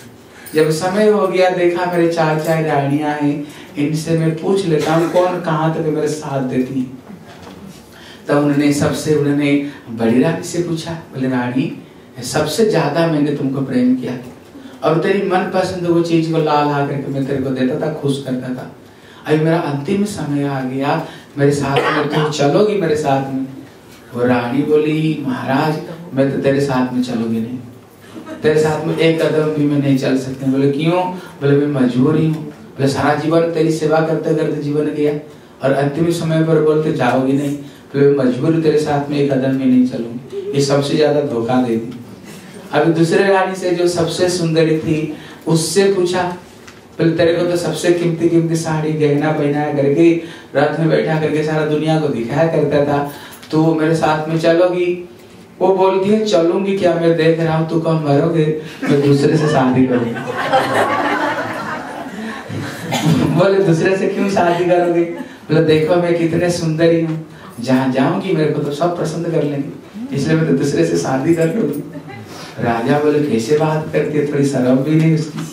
जब समय हो गया, देखा मेरे चाचा रानियां हैं, इनसे मैं पूछ लेता हूँ कौन कहाँ तक मेरे साथ देती। तब उन्होंने सबसे, उन्होंने बड़ी रानी से पूछा, बोले रानी सबसे ज्यादा मैंने तुमको प्रेम किया और तेरी मनपसंद वो चीज को ला ला करके मैं तेरे को देता था, खुश करता था। अभी मेरा अंतिम समय आ गया, मेरे साथ में तुम चलोगी मेरे साथ में? वो रानी बोली महाराज मैं तो तेरे साथ में चलूंगी नहीं, तेरे साथ में एक कदम भी मैं नहीं चल सकती। बोले क्यों? बोले मैं मजबूर ही हूँ, बोले सारा जीवन तेरी सेवा करते करते जीवन गया और अंतिम समय पर बोलते जाओगी नहीं, तो मैं मजबूर, तेरे साथ में एक कदम भी नहीं चलूंगी। ये सबसे ज्यादा धोखा दे दी। अभी दूसरे रानी से जो सबसे सुंदरी थी, उससे पूछा, बोले तेरे को तो सबसे कीमती कीमती साड़ी गहना पहनाया करके रात में बैठा करके सारा दुनिया को दिखाया करता था, तो मेरे साथ में चलोगी? वो बोलती है चलूंगी क्या, मैं देख रहा हूँ तू कब मरोगे, मैं दूसरे से शादी करूंगी। बोले दूसरे से क्यों शादी करोगे? बोले देखो मैं कितने सुंदरी हूँ, जहाँ जाऊंगी मेरे को तो सब पसंद कर लेंगे, इसलिए मैं तो दूसरे से शादी कर लूंगी। राजा बोले कैसे बात करती है, थोड़ी शर्म भी नहीं उसकी।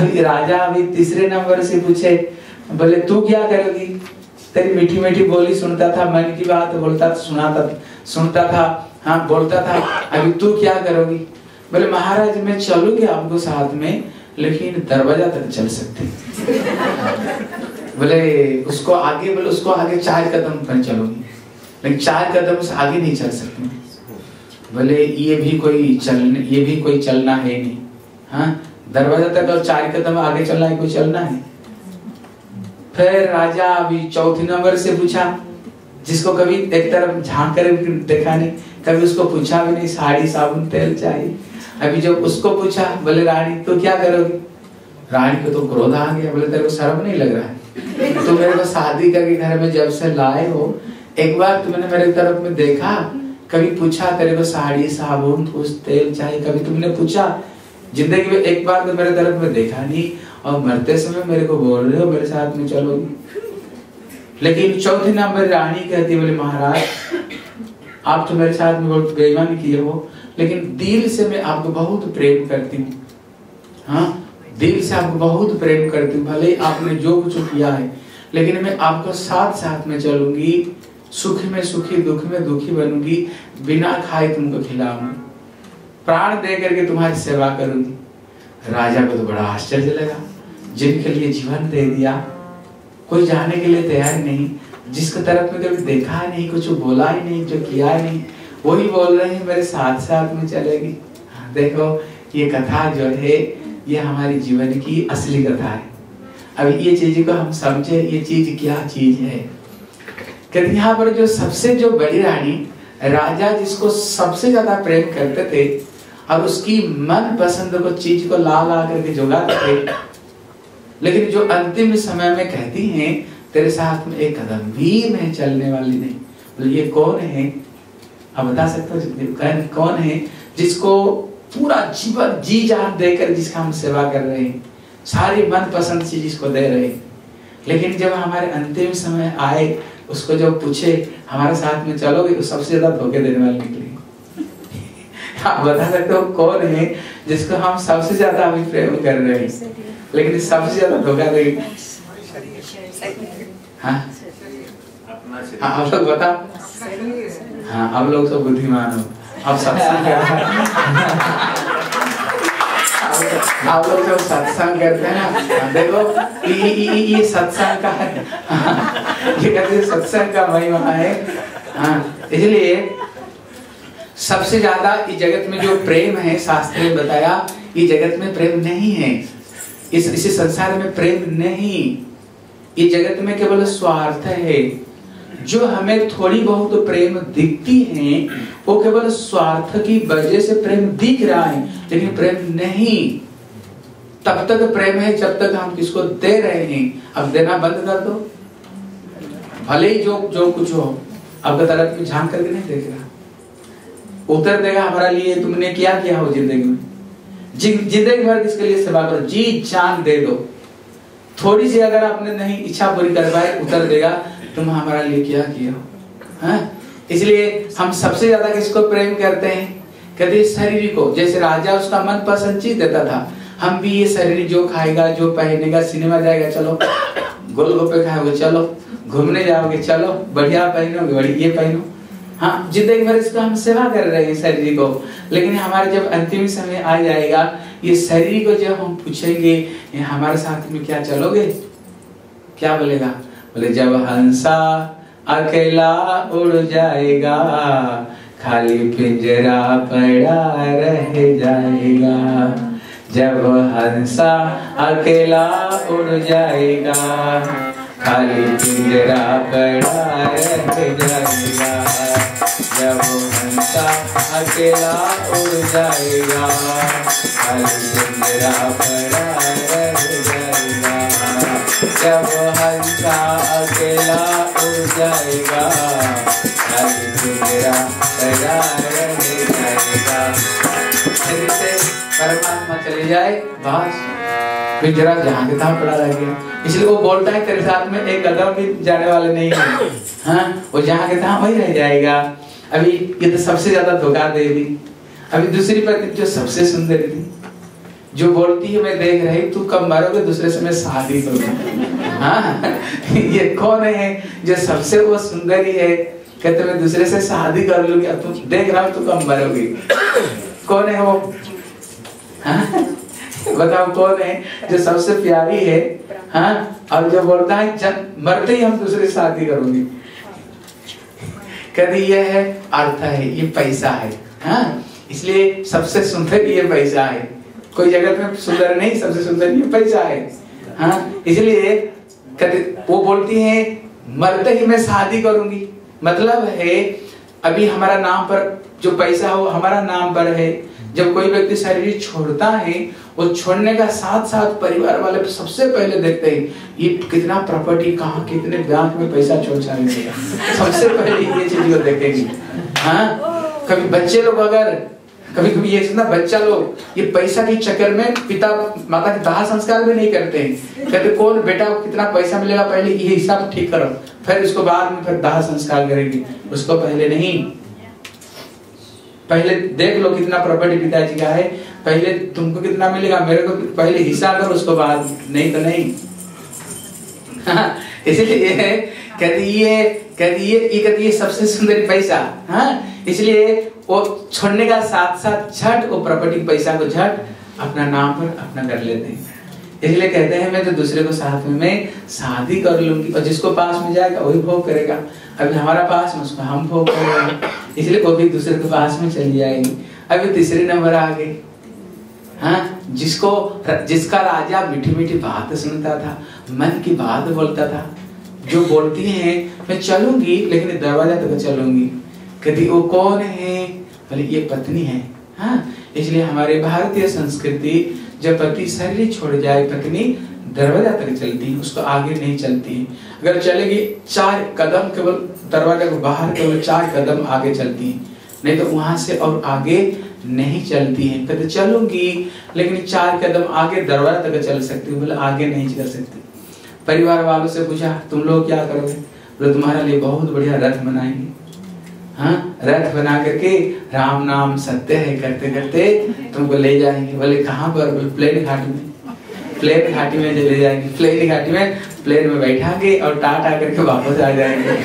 अभी राजा अभी तीसरे नंबर से पूछे, बोले तू क्या करोगी? तेरी मीठी मीठी बोली सुनता था, मन की बात बोलता सुनाता सुनता था, हाँ बोलता था, अभी तू क्या करोगी? बोले महाराज मैं चलूंगी आपको साथ में, लेकिन दरवाजा तक चल सकती। बोले उसको आगे, बोले उसको आगे 4 कदम पर चलूंगी, लेकिन 4 कदम से आगे नहीं चल सकती। बोले ये भी कोई चलना है नहीं, हाँ दरवाजा तक और 4 कदम आगे चलना है, कोई चलना है? फिर राजा अभी चौथी नंबर से पूछा, जिसको कभी एक तरफ झांक कर देखा नहीं, कभी उसको पूछा भी नहीं, साड़ी साबुन तेल चाहिए। अभी जब उसको पूछा, बोले रानी तू क्या करोगी? रानी को तो क्रोध आ गया, बोले तेरे को शर्म नहीं लग रहा है, तुम मेरे को शादी करके घर में जब से लाए हो, एक बार तुमने मेरे तरफ में देखा? कभी पूछा तेरे को साड़ी साबुन कुछ तेल चाहिए? कभी तुमने पूछा? जिंदगी में एक बार तो मेरे तरफ में देखा नहीं, और मरते समय मेरे को बोल रहे हो मेरे साथ में चलोगी। लेकिन चौथी नंबर रानी कहती, बोले महाराज आप तो मेरे साथ में बहुत बेईमानी किए हो, लेकिन दिल से मैं आपको बहुत प्रेम करती हूँ, हाँ दिल से आपको बहुत प्रेम करती हूँ, भले आपने जो कुछ किया है, लेकिन मैं आपको साथ साथ में चलूंगी, सुख में सुखी दुख में दुखी बनूंगी, बिना खाए तुमको खिलाऊंगी, प्राण दे करके तुम्हारी सेवा करूंगी। राजा को तो बड़ा आश्चर्य लगा, जिनके लिए जीवन दे दिया, कोई जाने के लिए तैयार नहीं, जिसके तरफ में कभी देखा नहीं, कुछ बोला ही नहीं, जो किया ही नहीं, वही बोल रहे हैं मेरे साथ साथ में चलेगी। देखो ये कथा जो है, ये हमारे जीवन की असली कथा है। अभी ये चीज को हम समझे, ये चीज क्या चीज है। कहते यहाँ पर जो सबसे जो बड़ी रानी, राजा जिसको सबसे ज्यादा प्रेम करते थे और उसकी मन पसंद को चीज को ला ला करके जुगाते थे, लेकिन जो अंतिम समय में कहती हैं तेरे साथ में एक कदम भी मैं चलने वाली नहीं। बोले ये कौन है? आप बता सकते हो कौन है जिसको पूरा जीवन जी जान देकर जिसका हम सेवा कर रहे हैं, सारी मन पसंद चीज इसको दे रहे हैं, लेकिन जब हमारे अंतिम समय आए उसको जब पूछे हमारे साथ में चलोगे, तो सबसे ज्यादा धोखे देने वाले निकले। आप बता सकते हो कौन है जिसको हम सबसे ज्यादा अभी प्रेम कर रहे हैं, लेकिन सबसे ज्यादा धोखा दे? हाँ आप लोग बताओ, हाँ आप लोग तो बुद्धिमान हो, आप सत्संग आप लोग जब सत्संग करते हैं ना, देखो ये सत्संग का है, ये कहते हैं सत्संग का महिमा है। हाँ इसलिए सबसे ज्यादा इस जगत में जो प्रेम है, शास्त्र ने बताया इस जगत में प्रेम नहीं है, इस संसार में प्रेम नहीं, इस जगत में केवल स्वार्थ है। जो हमें थोड़ी बहुत प्रेम दिखती है वो केवल स्वार्थ की वजह से प्रेम दिख रहा है, लेकिन प्रेम नहीं। तब तक प्रेम है जब तक हम किसको दे रहे हैं। अब देना बंद कर दो, भले ही जो कुछ हो आपका तरफ में झांक करके नहीं देख रहा, उत्तर देगा हमारा लिए तुमने क्या किया हो जिंदगी में। जिंदगी भर किसके लिए सेवा करो, जी जान दे दो, थोड़ी सी अगर आपने नहीं इच्छा पूरी कर पाए उत्तर देगा तुम हमारा लिए क्या किया हो। हाँ? इसलिए हम सबसे ज्यादा किसको प्रेम करते हैं, कहते हैं शरीर को। जैसे राजा उसका मन पसंद चीज देता था, हम भी ये शरीर जो खाएगा जो पहनेगा, सिनेमा जाएगा चलो, गोलगप्पे खाओगे चलो, घूमने जाओगे चलो, बढ़िया पहनोगे बढ़िया पहनो। हाँ, जिंदगी भर इसको हम सेवा कर रहे हैं शरीर को, लेकिन हमारे जब अंतिम समय आ जाएगा ये शरीर को जब हम पूछेंगे हमारे साथ में क्या चलोगे, क्या बोलेगा? बोले जब हंसा अकेला उड़ जाएगा, खाली पिंजरा पड़ा रह जाएगा। जब हंसा अकेला उड़ जाएगा, खाली पिंजरा पड़ा रह जाएगा। जब हंसा अकेला उड़ जाएगा, खाली पिंजरा पड़ा रह जाएगा। जब हंसा अकेला उड़ जाएगा, खाली पिंजरा पड़ा रह जाएगा। परमात्मा चले जाए बस पिंजरा जहाँ के तहाँ पड़ा रह गया। इसलिए वो बोलता है तेरे साथ में एक कदम भी जाने वाले नहीं है। हाँ, वो जहाँ के तहाँ वही रह जाएगा। अभी ये तो सबसे ज्यादा धोखा दे दी। अभी दूसरी पत्नी जो सबसे सुंदर थी, जो बोलती है मैं देख रही तू कब मरोगे दूसरे समय शादी करूंगी। हाँ, ये कौन है जो सबसे वो सुंदरी है, कहते मैं दूसरे से शादी कर लूंगी, अब तुम देख रहा तू कब मरोगी। कौन है वो? हाँ? बताओ कौन है जो सबसे प्यारी है? हाँ, और जो बोलता है जब मरते ही हम दूसरे शादी करूंगी, कहते ये है अर्थ है, ये पैसा है। हाँ, इसलिए सबसे सुंदर ये पैसा है, कोई जगत में सुंदर नहीं, सबसे सुंदर ये पैसा है। हाँ, इसलिए कहते वो बोलती है मरते ही मैं शादी करूंगी, मतलब है अभी हमारा नाम पर जो पैसा हो हमारा नाम पर है। जब कोई व्यक्ति शरीर छोड़ता है वो छोड़ने का साथ साथ परिवार वाले सबसे पहले देखते हैं ये कितना प्रॉपर्टी कहाँ कितने बैंक में पैसा छोड़ जाएगा, सबसे पहले ये चीज को देखेंगे। हाँ, कभी बच्चे लोग अगर कभी ये सुना बच्चा लोग ये पैसा के चक्कर में पिता माता के दाह संस्कार भी नहीं करते हैं, कहते कौन बेटा कितना पैसा मिलेगा पहले ये हिसाब ठीक करो फिर उसको बाद में फिर दाह संस्कार करेंगे, उसको पहले नहीं, पहले देख लो कितना प्रॉपर्टी पिताजी का है, पहले तुमको कितना मिलेगा मेरे को पहले हिसाब करो उसको बाद, नहीं तो नहीं। हाँ, इसलिए कहती ये सबसे सुंदर पैसा। हाँ, इसलिए वो छोड़ने का साथ साथ झट वो प्रॉपर्टी पैसा को झट अपना नाम पर अपना कर लेते हैं। इसलिए कहते हैं मैं तो दूसरे को साथ में मैं शादी कर लूंगी, और जिसको पास में जाएगा वही भोग करेगा, अभी हमारा पास में उसको हम भोग करेंगे, इसलिए वो भी दूसरे के पास में चली जाएगी। अभी तीसरे नंबर आ गई। हाँ, जिसका राजा मीठी मीठी बात सुनता था, मन की बात बोलता था, जो बोलती है मैं चलूंगी लेकिन दरवाजा तक चलूंगी, कहती वो कौन है? बोले ये पत्नी है। हाँ, इसलिए हमारे भारतीय संस्कृति जब पति शरीर छोड़ जाए पत्नी दरवाजा तक चलती है, उसको आगे नहीं चलती है, अगर चलेगी 4 कदम केवल दरवाजा को बाहर केवल 4 कदम आगे चलती है, नहीं तो वहां से और आगे नहीं चलती है। कहते चलूंगी लेकिन 4 कदम आगे दरवाजा तक चल सकती है, बोले आगे नहीं चल सकती। परिवार वालों से पूछा तुम लोग क्या करोगे? बोले तुम्हारे लिए बहुत बढ़िया रथ बनाएंगे। हाँ, रथ बना करके राम नाम सत्य है करते करते तुमको ले जाएंगे। बोले कहाँ पर? बोले प्लेन घाटी में, प्लेन घाटी में ले जाएंगे, प्लेन घाटी में प्लेन में बैठाएंगे और टाटा करके वापस आ जाएंगे।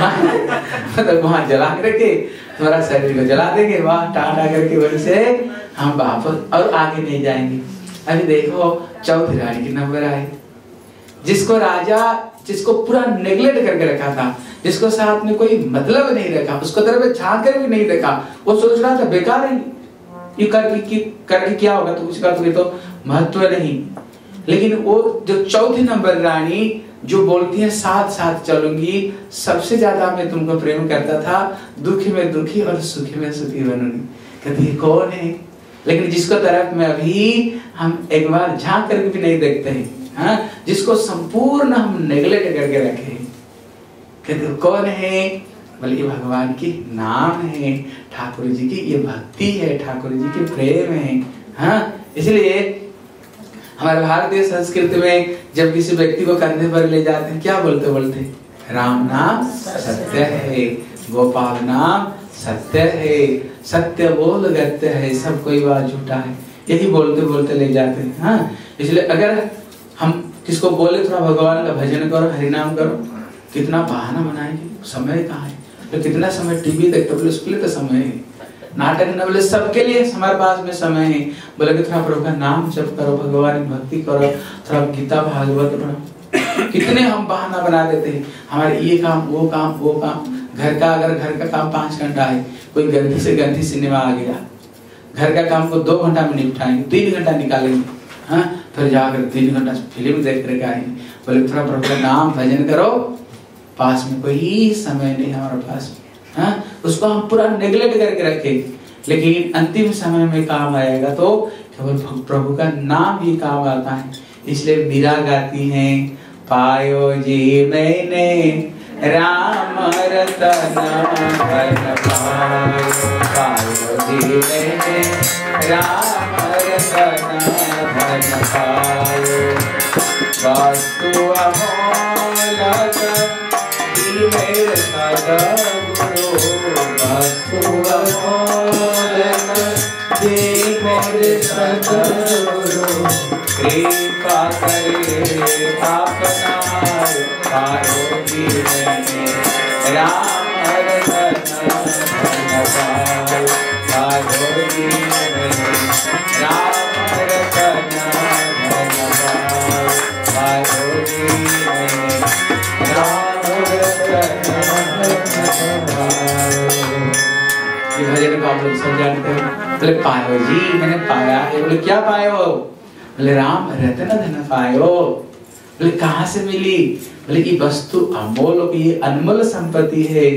हाँ, तो वहाँ जला करके तुम्हारा शरीर को जला देंगे, वहाँ टाटा करके वहीं से हम वापस और आगे नहीं जाएंगे। अभी देखो चौथी रानी की नंबर आए, जिसको राजा जिसको पूरा नेग्लेक्ट करके रखा था, जिसको साथ में कोई मतलब नहीं रखा, उसको तरफ झांक कर भी नहीं देखा, वो सोच रहा था बेकार है ये करके क्या होगा, तो कुछ करके तो महत्व नहीं। लेकिन वो जो चौथी नंबर रानी जो बोलती है साथ साथ चलूंगी, सबसे ज्यादा मैं तुमको प्रेम करता था, दुखी में दुखी और सुखी में सुखी बनूंगी, कहती कौन है? लेकिन जिसको तरफ में अभी हम एक बार झांक करके भी नहीं देखते हैं। हाँ, जिसको संपूर्ण हम नेगलेक्ट करके रखे, क्योंकि कौन है? बोले ये भगवान की नाम है, ठाकुर जी की ये भक्ति है, ठाकुर जी की प्रेम है। हाँ, इसलिए हमारे भारतीय संस्कृति में जब किसी व्यक्ति को कंधे पर ले जाते हैं क्या बोलते बोलते? राम नाम सत्य है, गोपाल नाम सत्य है, सत्य बोल गत्य है, सब कोई बात झूठा है, यही बोलते बोलते ले जाते हैं। हाँ, इसलिए अगर हम किसको बोले थोड़ा भगवान का भजन करो, हरिनाम करो, कितना बहाना बनाएंगे, समय कहाँ है? तो कितना समय टीवी देखते बोले उसके लिए तो समय है, नाटक न बोले सबके लिए हमारे पास में समय है। बोले कि थोड़ा प्रभु का नाम जप करो, भगवान की भक्ति करो, थोड़ा गीता भागवत पढ़ो। कितने हम बहाना बना देते हैं, हमारे ये काम वो काम वो काम। घर का अगर घर का काम 5 घंटा है, कोई गंदी सिनेमा आ गया, घर का काम को 2 घंटा में निपटाएंगे, 3 घंटा निकालेंगे। हाँ, फिर जाकर 3 घंटा फिल्म देख कर आएंगे। बोले थोड़ा प्रभु का नाम भजन करो, पास में कोई समय नहीं हमारे पास। हाँ, उसको हम पूरा नेगलेक्ट करके रखें, लेकिन अंतिम समय में काम आएगा तो केवल प्रभु का नाम ही काम आता है। इसलिए मीरा गाती है, पायो जी मैंने राम रतन धन पायो, पायो जी मैंने राम रतन धन पायो, वस्तु अमोलक मेरे सदा गुरु, वस्तु अमोलक दे मेरे सदा गुरु, कृपा करे आपना पायो जी मैंने राम रतन धन पायो, पायो जी मैंने राम रतन धन पायो, पायो जी मैंने राम। ये भजन को आप लोग सब जानते हो। बोले पायो जी मैंने पाया है। बोले क्या पायो? बोले राम रतन धन पायो। बोले कहाँ से मिली? बोले ये वस्तु अमोल, ये अनमोल संपत्ति है,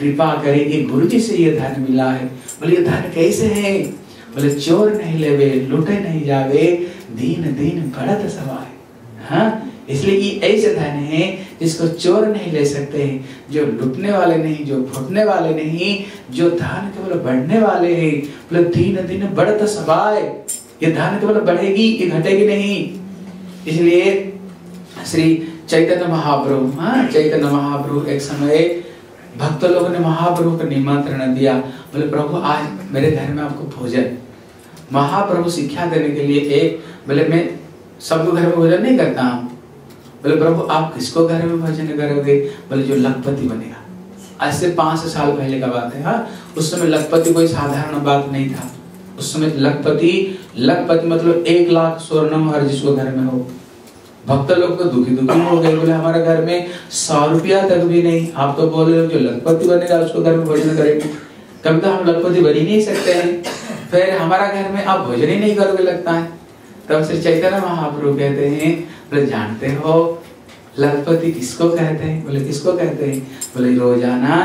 कृपा करेगी गुरु जी से ये धन मिला है। बोले ये धन कैसे है? बोले चोर नहीं लेवे, लूटे नहीं जावे, दीन दीन बढ़त सवाए। हाँ, इसलिए ये ऐसे धन है जिसको चोर नहीं ले सकते हैं, जो लुटने वाले नहीं, जो फूटने वाले नहीं, जो धन केवल बढ़ने वाले हैं। बोले दिन दिन बढ़त सवाए, ये धन केवल बढ़ेगी, ये घटेगी नहीं। इसलिए श्री चैतन्य महाप्रभु, हाँ चैतन्य महाप्रभु, एक समय भक्त लोगों ने महाप्रभु को निमंत्रण दिया। बोले प्रभु आज मेरे घर में आपको भोजन। महाप्रभु शिक्षा देने के लिए एक, बोले मैं सबको घर में भोजन नहीं करता हूँ। बोले प्रभु आप किसको घर में भजन करोगे? बोले जो लखपति बनेगा। आज से 5 साल पहले का बात है। हाँ, उस समय लखपति कोई साधारण बात नहीं था। उस समय लखपति मतलब 1 लाख स्वर्ण हर जिसको घर में हो। भक्त लोग तो दुखी दुखी हो गए। बोले हमारे घर में 100 रुपया तक भी नहीं, आप तो बोल रहे हो जो लखपति बनेगा उसको घर में भोजन करेंगे। कभी तो हम लखपति बन ही नहीं सकते हैं, फिर हमारा घर में आप भोजन ही नहीं करोगे लगता है। तब श्री चैतन्य महाप्रभु कहते हैं, बोले जानते हो लखपति किसको कहते हैं? बोले किसको कहते हैं? बोले रोजाना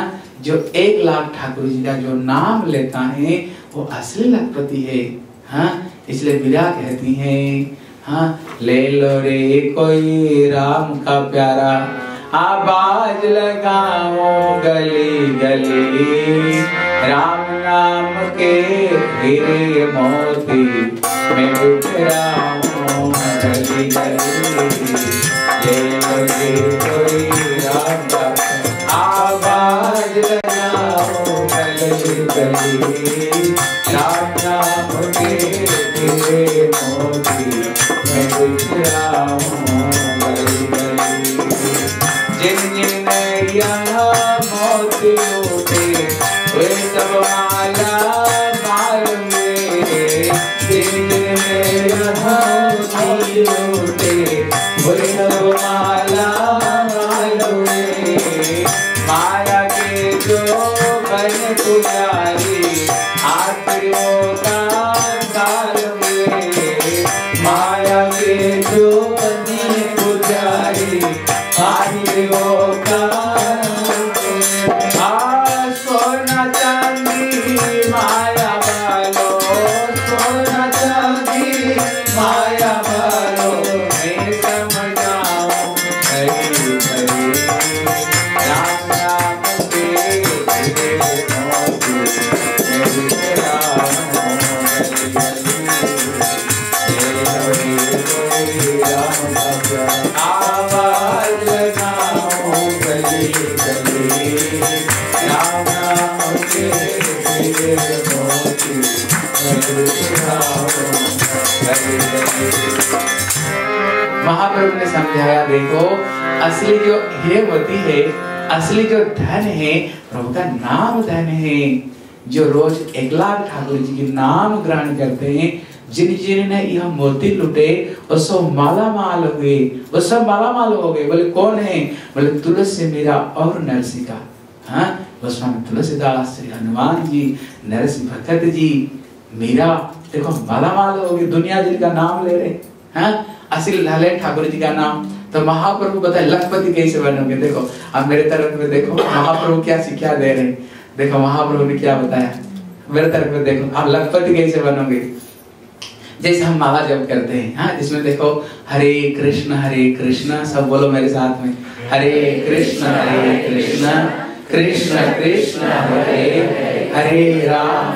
जो 1 लाख ठाकुर जी का जो नाम लेता है वो असली लखपति है। हाँ, इसलिए मीरा कहती है, हाँ ले लो रे कोई राम का प्यारा, आवाज लगाओ गली गली, राम नाम के हीरे मोती मैं बिखरा हूँ गली गली, ले लो रे कोई राम का आवाज लगाओ गली गली, राम नाम के हीरे मोती मैं बिखरा हूँ गली गली, जिन जिन यहाँ मोती महाप्रभु ने समझाया, देखो असली जो हेमवती है, असली जो धन है प्रभु का नाम धन है। जो रोज एक लाख ठाकुर जी के नाम ग्रहण करते हैं, जिन जिन्होंने यह मोती लुटे और सब माला माल हो गए, वो सब माला माल हो गए। बोले कौन है? बोले तुलसी मेरा और नरसी का। हाँ, स्वामी तुलसीदास, श्री हनुमान जी, नरसिंह भक्त जी, मीरा, देखो माला माल हो गए, दुनिया जी का नाम ले रहे हैं। असल लाले ठाकुर जी का नाम। तो महाप्रभु बताए लखपति कैसे बनोगे। देखो अब मेरे तरफ में देखो महाप्रभु क्या शिक्षा दे रहे। देखो महाप्रभु ने क्या बताया, मेरे तरफ में देखो आप लखपति कैसे बनोगे। जैसे हम माला जप करते हैं, हाँ, इसमें देखो हरे कृष्ण सब बोलो मेरे साथ में। हरे कृष्ण कृष्ण कृष्ण हरे हरे राम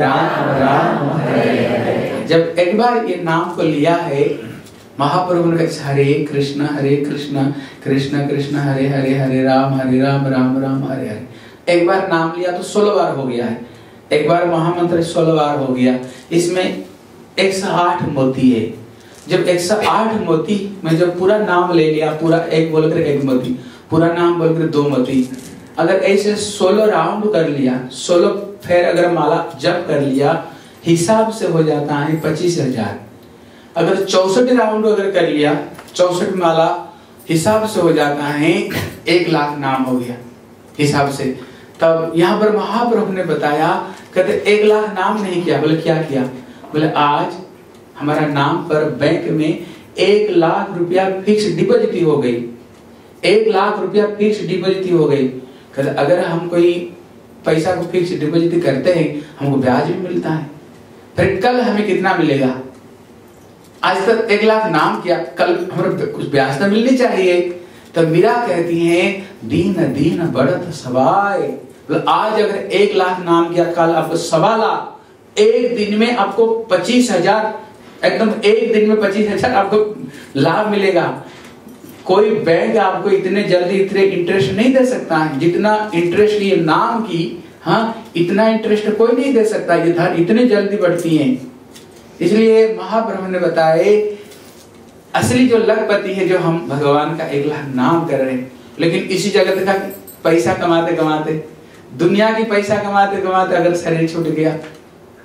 राम राम हरे हरे। जब एक बार ये नाम को लिया है महाप्रभु ने, हरे कृष्ण कृष्ण कृष्ण हरे हरे हरे राम राम राम हरे हरे। एक बार नाम लिया तो 16 बार हो गया है। एक बार महामंत्र 16 बार हो गया। इसमें 108 मोती है। जब 108 मोती में जब पूरा नाम ले लिया, पूरा एक बोलकर एक मोती, पूरा नाम बोलकर 2 मोती, अगर ऐसे 16 राउंड कर लिया, 16 फेर अगर माला जप कर लिया, हिसाब से हो जाता है 25,000। अगर 64 राउंड अगर कर लिया, 64 माला, हिसाब से हो जाता है 1 लाख नाम हो गया हिसाब से। तब यहाँ पर महाप्रभु ने बताया, कहते 1 लाख नाम नहीं किया। बोले क्या किया? बोले आज हमारा नाम पर बैंक में 1 लाख रुपया फिक्स डिपोजिट हो गई। 1 लाख रुपया फिक्स डिपोजिट हो गई। अगर हम कोई पैसा को फिक्स डिपोजिट करते हैं हमको ब्याज भी मिलता है। फिर कल हमें कितना मिलेगा? आज तक 1 लाख नाम किया, कल हमें कुछ ब्याज तो मिलनी चाहिए। तो मीरा कहती है दीन दीन बढ़त सवाय। आज अगर 1 लाख नाम किया, कल आपको 1.25 लाख। एक दिन में आपको 25,000, एकदम एक दिन में 25,000 आपको लाभ मिलेगा। कोई बैंक आपको इतने जल्दी इतने इंटरेस्ट नहीं दे सकता है जितना इंटरेस्ट ये नाम की, हाँ, इतना इंटरेस्ट कोई नहीं दे सकता। ये धन इतने जल्दी बढ़ती है। इसलिए महाप्रभु ने बताए असली जो लखपति है, जो हम भगवान का 1 लाख नाम कर रहे हैं, लेकिन इसी जगत का पैसा कमाते कमाते, दुनिया की पैसा कमाते कमाते अगर शरीर छूट गया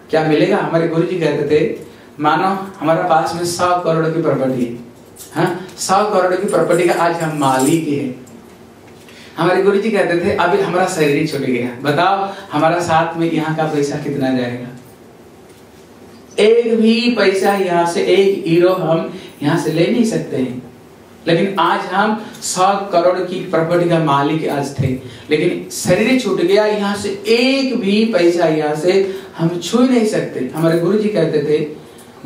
क्या मिलेगा? हमारे गुरु जी कहते थे, मानो हमारा पास में 100 करोड़ की प्रॉपर्टी है, हाँ, 100 करोड़ की प्रॉपर्टी का आज हम मालिक हैं। हमारे गुरुजी कहते थे अभी हमारा शरीर छूट गया, बताओ हमारा साथ में यहाँ का पैसा कितना जाएगा? एक भी पैसा यहाँ से, 1 यूरो हम यहाँ से ले नहीं सकते हैं। लेकिन आज हम 100 करोड़ की प्रॉपर्टी का मालिक आज थे, लेकिन शरीर छूट गया, यहाँ से एक भी पैसा यहाँ से हम छू नहीं सकते। हमारे गुरुजी कहते थे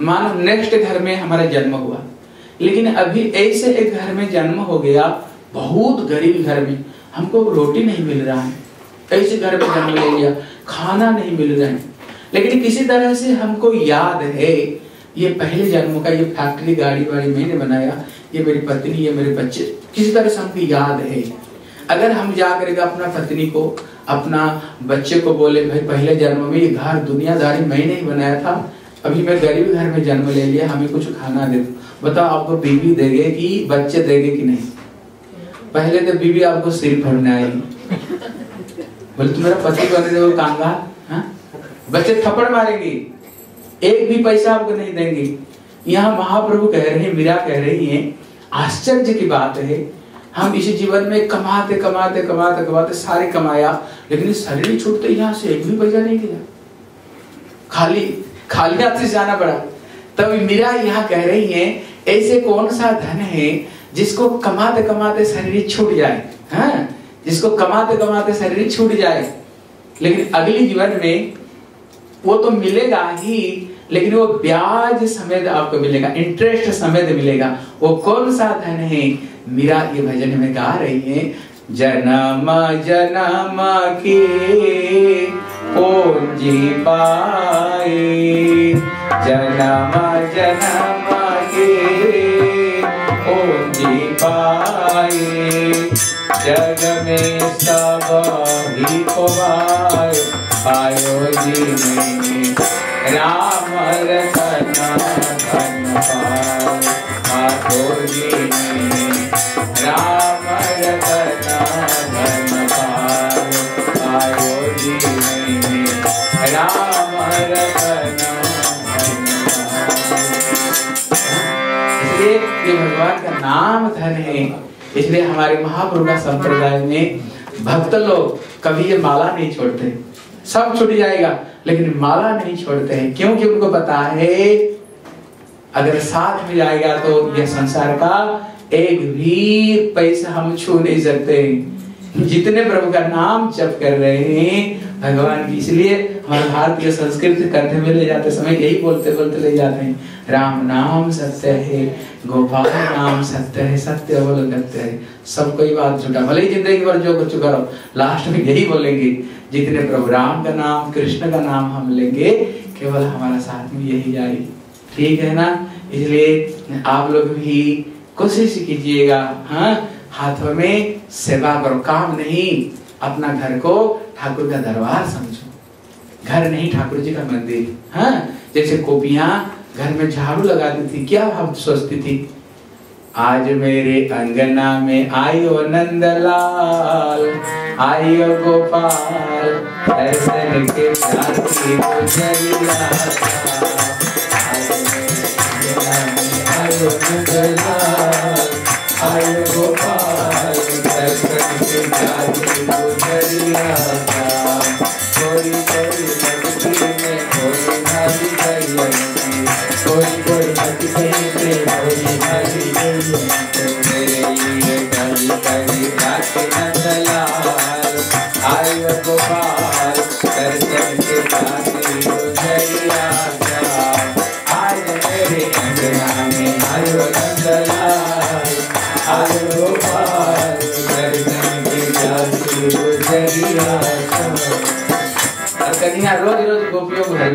मानो नेक्स्ट घर में हमारा जन्म हुआ, लेकिन अभी ऐसे एक घर में जन्म हो गया, बहुत गरीब घर में, हमको रोटी नहीं मिल रहा है, ऐसे घर में जन्म ले लिया, खाना नहीं मिल रहा है, लेकिन किसी तरह से हमको याद है ये पहले जन्म का, ये फैक्ट्री गाड़ी वाड़ी मैंने बनाया, ये मेरी पत्नी, ये मेरे बच्चे, किसी तरह से हमको याद है। अगर हम जा करेगा अपना पत्नी को, अपना बच्चे को बोले भाई पहले जन्म में ये घर दुनियादारी मैं नहीं बनाया था, अभी मैं गरीब घर में जन्म ले लिया, हमें कुछ खाना दे दो, बताओ आपको बीवी देंगे कि बच्चे देंगे कि नहीं? पहले तो बीवी आपको सिर भरने आएगी, बोले तुम मेरा पति बने दे, वो कांगा, बच्चे थप्पड़ मारेंगे, एक भी पैसा आपको नहीं देंगे। यहाँ महाप्रभु कह रहे हैं, मीरा कह रही है, आश्चर्य की बात है, हम इसी जीवन में कमाते कमाते कमाते कमाते सारे कमाया, लेकिन शरीर छूटते यहाँ से एक भी पैसा नहीं गया, खाली हाथ से जाना पड़ा। तब मीरा यहाँ कह रही है ऐसे कौन सा धन है जिसको कमाते कमाते शरीर छूट जाए, हाँ? जिसको कमाते कमाते शरीर छूट जाए, लेकिन अगले जीवन में वो तो मिलेगा ही, लेकिन वो ब्याज समेत आपको मिलेगा, इंटरेस्ट समेत मिलेगा। वो कौन सा धन है? मीरा ये भजन में गा रही है, जन्म जन्म के पूंजी पाए, जन्म जन्म के पूंजी पाए, जग में सब ही पाए, आयो जी में राम रतन धन पाए, आयो जी में राम रतन धन पाए, आयो जी में राम रतन धन पाए। ये भगवान का नाम धन है, इसलिए हमारे महापुरुष का संप्रदाय में भक्त लोग कभी ये माला नहीं छोड़ते। सब छूट जाएगा लेकिन माला नहीं छोड़ते हैं, क्योंकि उनको पता है अगर साथ में जाएगा तो यह संसार का एक भी पैसा हम छू नहीं सकते। जितने प्रभु का नाम जप कर रहे हैं भगवान की, इसलिए हमारे भारतीय संस्कृति करते में ले जाते समय यही बोलते बोलते ले जाते हैं, राम नाम सत्य है, गोपाल नाम सत्य है, सत्य बोल करते हैं। सब कोई बात झूठा, भले ही जिंदगी भर जो कुछ करो लास्ट में यही बोलेंगे, जितने प्रभु राम का नाम कृष्ण का नाम हम लेंगे केवल हमारा साथ में यही जाएगी, ठीक है ना। इसलिए आप लोग भी कोशिश कीजिएगा, हाँ, हाथों में सेवा करो, काम नहीं, अपना घर को ठाकुर का दरबार समझो, घर नहीं ठाकुर जी का मंदिर। हाँ, जैसे गोपियां घर में झाड़ू लगाती थी, क्या हम सोचती थी, आज मेरे अंगना में आयो नंदलाल, आयो गोपाल, दर्शन के साथी आयो नंदलाल, आयो गोपाल, दर्शन के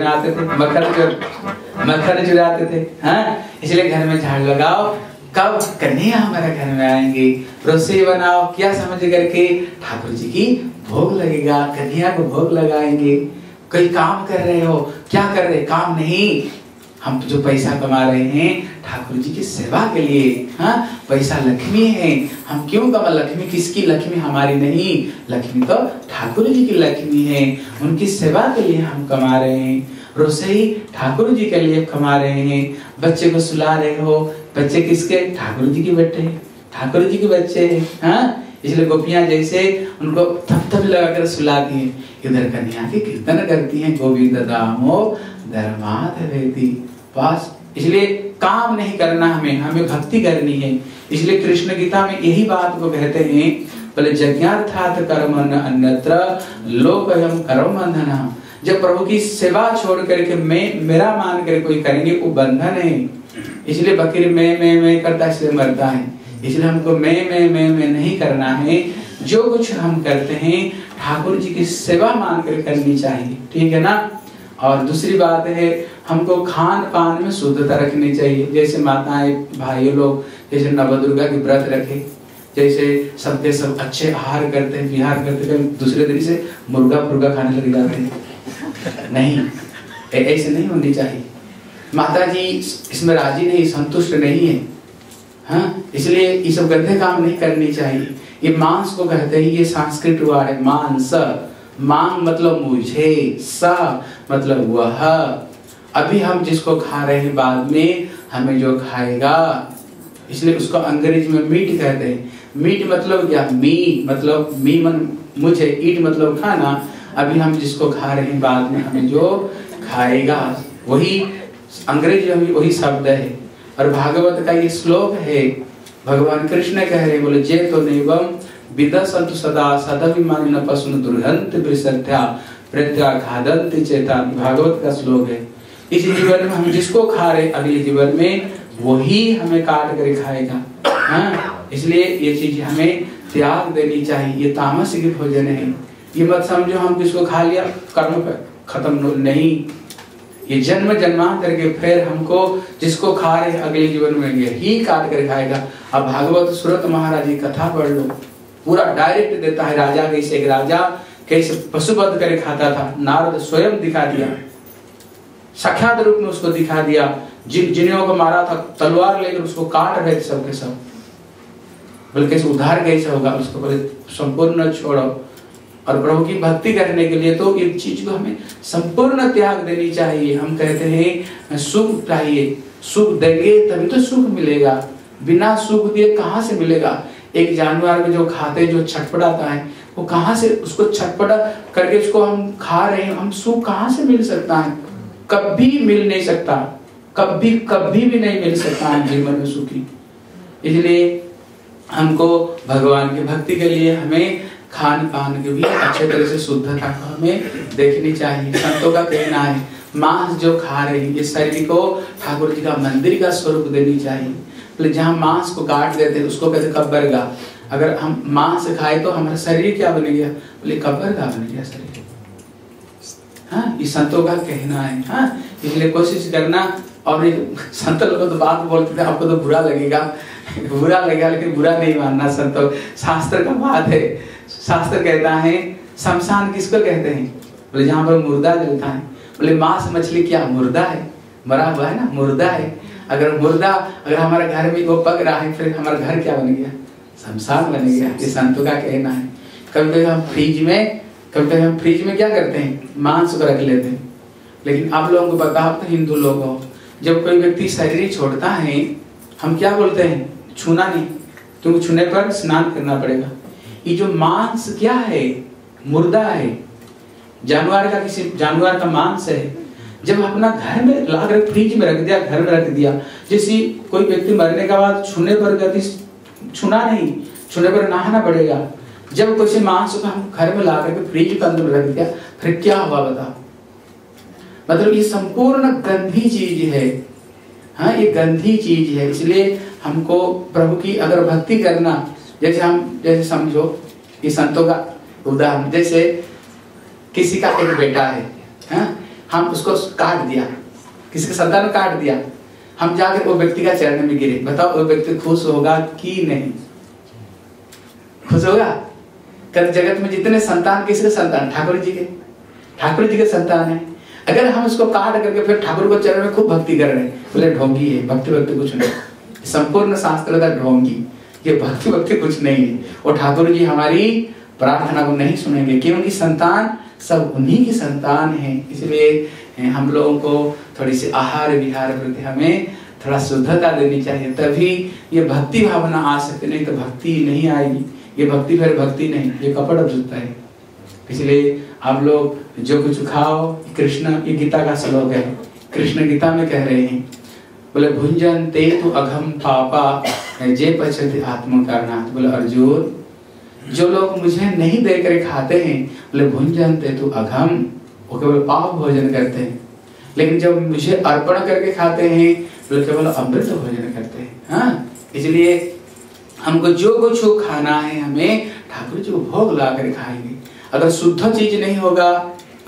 आते थे, मक्खन चुराते थे। हाँ, इसलिए घर में झाड़ लगाओ, कब कन्हैया हमारे घर में आएंगे, रसोई बनाओ, क्या समझ करके ठाकुर जी की भोग लगेगा, कन्हैया को भोग लगाएंगे। कोई काम कर रहे हो, क्या कर रहे, काम नहीं, हम जो पैसा कमा रहे हैं ठाकुर जी की सेवा के लिए। हाँ, पैसा लक्ष्मी है, हम क्यों कमा, लक्ष्मी किसकी, लक्ष्मी हमारी नहीं, लक्ष्मी तो ठाकुर जी की लक्ष्मी है, उनकी सेवा के लिए हम कमा रहे हैं। रोसई ठाकुर जी के लिए कमा रहे हैं, बच्चे को सुला रहे हो, बच्चे किसके, ठाकुर जी के बेटे, ठाकुर जी के बच्चे हैं। हाँ, इसलिए गोपियां जैसे उनको थपथप लगाकर सुलाती है, इधर कन्या के कीर्तन करती हैं, गोविंद दामो धर्मात रहती पास। इसलिए काम नहीं करना हमें, हमें भक्ति करनी है। इसलिए कृष्ण गीता में यही बात को कहते हैं, पहले यज्ञार्थात् कर्मण अन्यत्र लोकयम् कर्मबन्धनः। जब प्रभु की सेवा छोड़ करके मैं मेरा मान कर कोई करेंगे वो बंधन है। इसलिए बकीर मैं करता है, इसलिए मरता है। इसलिए हमको मैं नहीं करना है, जो कुछ हम करते हैं ठाकुर जी की सेवा मान कर करनी चाहिए, ठीक है ना। और दूसरी बात है, हमको खान पान में शुद्धता रखनी चाहिए। जैसे माताएं भाई लोग जैसे नवदुर्गा के व्रत रखे, जैसे सबके सब अच्छे आहार करते हैं, विहार करते हैं, दूसरे दिन से मुर्गा फुर्गा खाने लग जाते हैं, नहीं, ऐसे नहीं होनी चाहिए। माता जी इसमें राजी नहीं, संतुष्ट नहीं है। हाँ, इसलिए ये सब गंदे काम नहीं करनी चाहिए। ये मांस को कहते हैं, ये संस्कृत हुआ है मांस, मांग मतलब मुझे, सा मतलब वह। अभी हम जिसको खा रहे हैं बाद में हमें जो खाएगा, इसलिए उसको अंग्रेज में मीट कहते हैं। मीट मतलब क्या, मी मतलब मी मन मुझे, ईट मतलब खाना। अभी हम जिसको खा रहे हैं बाद में हमें जो खाएगा, वही अंग्रेजी में वही शब्द है। और भागवत का ये श्लोक है, भगवान कृष्ण कह रहे, बोले जे तो नैवम विदसन्तु सदा सदभिमानिनः पशुन् दुर्हन्ति विसृत्या प्रत्याघादन्ति चेतांसि। भागवत का श्लोक है। इस जीवन में हम जिसको खा रहे अगले जीवन में वही हमें काट कर खाएगा। हाँ, इसलिए ये चीज हमें त्याग देनी चाहिए। ये तामसिक भोजन है, ये मत समझो हम किसको खा लिया कर्म पर खत्म, नहीं। ये जन्म जन्मांतर के फिर हमको जिसको खा रहे अगले जीवन में यही काट कर खाएगा। अब भागवत सुरत महाराज की कथा पढ़ लो, पूरा डायरेक्ट देता है राजा कैसे, एक राजा कैसे पशुबद्ध कर खाता था, नारद स्वयं दिखा दिया, साक्षात रूप में उसको दिखा दिया। जिन्हों को मारा था तलवार लेकर उसको काट रहे थे सबके सब, बल्कि उद्धार कैसे होगा उसको संपूर्ण छोड़ो। और प्रभु की भक्ति करने के लिए तो इस चीज को हमें संपूर्ण त्याग देनी चाहिए। हम कहते हैं सुख चाहिए, सुख देंगे तभी तो सुख मिलेगा, बिना सुख दिए कहाँ से मिलेगा। एक जानवर में जो खाते जो छटपटाता है वो कहाँ से, उसको छटपटा करके उसको हम खा रहे हैं, हम सुख कहाँ से मिल सकता है, कभी मिल नहीं सकता, कभी भी नहीं मिल सकता है जीवन में सुखी। इसलिए हमको भगवान की भक्ति के लिए हमें खान पान के भी अच्छे तरह से शुद्धता को हमें देखनी चाहिए। संतों का कहना है मांस जो खा रहे हैं ये शरीर को ठाकुर जी का मंदिर का स्वरूप देनी चाहिए। जहाँ मांस को काट देते हैं उसको कहते कब्बरगा। अगर हम मांस खाए तो हमारा शरीर क्या बन गया, बोले कब्बरगा बन गया शरीर। हाँ, ये संतों का कहना है। हाँ, इसलिए कोशिश करना। और संत लोग तो बात बोलते थे आपको तो बुरा लगेगा, बुरा लगेगा, लेकिन बुरा नहीं मानना। संतों शास्त्र का बात है, शास्त्र कहता है शमशान किसको कहते हैं, बोले जहाँ पर मुर्दा जलता है। बोले मांस मछली क्या मुर्दा है, मरा हुआ है ना, मुर्दा है। अगर मुर्दा अगर हमारे घर में वो पक रहा है फिर हमारा घर क्या बन गया, शमशान बन गया। ये संतों का कहना है। कभी कभी हम फ्रिज में, कभी कभी हम फ्रिज में क्या करते हैं मांस को रख लेते हैं। लेकिन आप लोगों को पता, आप तो हिंदू लोग हो, जब कोई व्यक्ति शरीर छोड़ता है हम क्या बोलते हैं छूना नहीं, क्योंकि छूने पर स्नान करना पड़ेगा। ये जो मांस क्या है मुर्दा है, जानवर का, किसी जानवर का मांस है। जब अपना घर में लाकर फ्रिज में रख दिया, घर में रख दिया, जैसे कोई व्यक्ति मरने के बाद छूने पर गति छूना नहीं, छूने पर नहाना पड़ेगा। जब कोई मांस को हम घर में ला करके फ्रिज के अंदर रख दिया फिर क्या हुआ बताओ, मतलब ये संपूर्ण गंदी चीज है। हाँ, ये गंदी चीज है। इसलिए हमको प्रभु की अगर भक्ति करना, जैसे हम जैसे समझो ये संतों का उदाहरण, जैसे किसी का एक बेटा है, हाँ? हम उसको काट दिया, किसी के संतान को काट दिया, हम जाकर वो व्यक्ति का चरण में गिरे, बताओ वो व्यक्ति खुश होगा कि नहीं, खुश होगा। कल जगत में जितने संतान किसके संतान, ठाकुर जी के, ठाकुर जी के संतान है। अगर हम उसको काट करके फिर ठाकुर को चरण में खूब भक्ति कर रहे हैं, बोले ढोंगी है, भक्ति भक्ति कुछ नहीं, संपूर्ण शास्त्र का ढोंगी, ये भक्ति भक्ति कुछ नहीं है। और ठाकुर जी हमारी प्रार्थना को नहीं सुनेंगे, क्योंकि संतान सब उन्हीं की संतान है। इसलिए हम लोगों को थोड़ी सी आहार विहार प्रति हमें थोड़ा शुद्धता देनी चाहिए, तभी ये भक्ति भावना आ सकती, नहीं तो भक्ति नहीं आएगी। ये भक्ति फिर भक्ति नहीं, ये कपड़ा जूता है। इसलिए आप लोग जो कुछ खाओ, कृष्ण, ये गीता का श्लोक है, कृष्ण गीता में कह रहे हैं, बोले भुंजन ते तो अघम पापा जे पचते आत्म कारणात्। बोले अर्जुन जो लोग मुझे नहीं देकर खाते हैं, बोले भुंजन ते तो अघम, वो केवल पाप भोजन करते हैं। लेकिन जब मुझे अर्पण करके खाते हैं तो केवल अमृत भोजन करते हैं। हाँ, इसलिए हमको जो कुछ खाना है हमें ठाकुर जी को भोग ला कर खाएंगे। अगर शुद्ध चीज नहीं होगा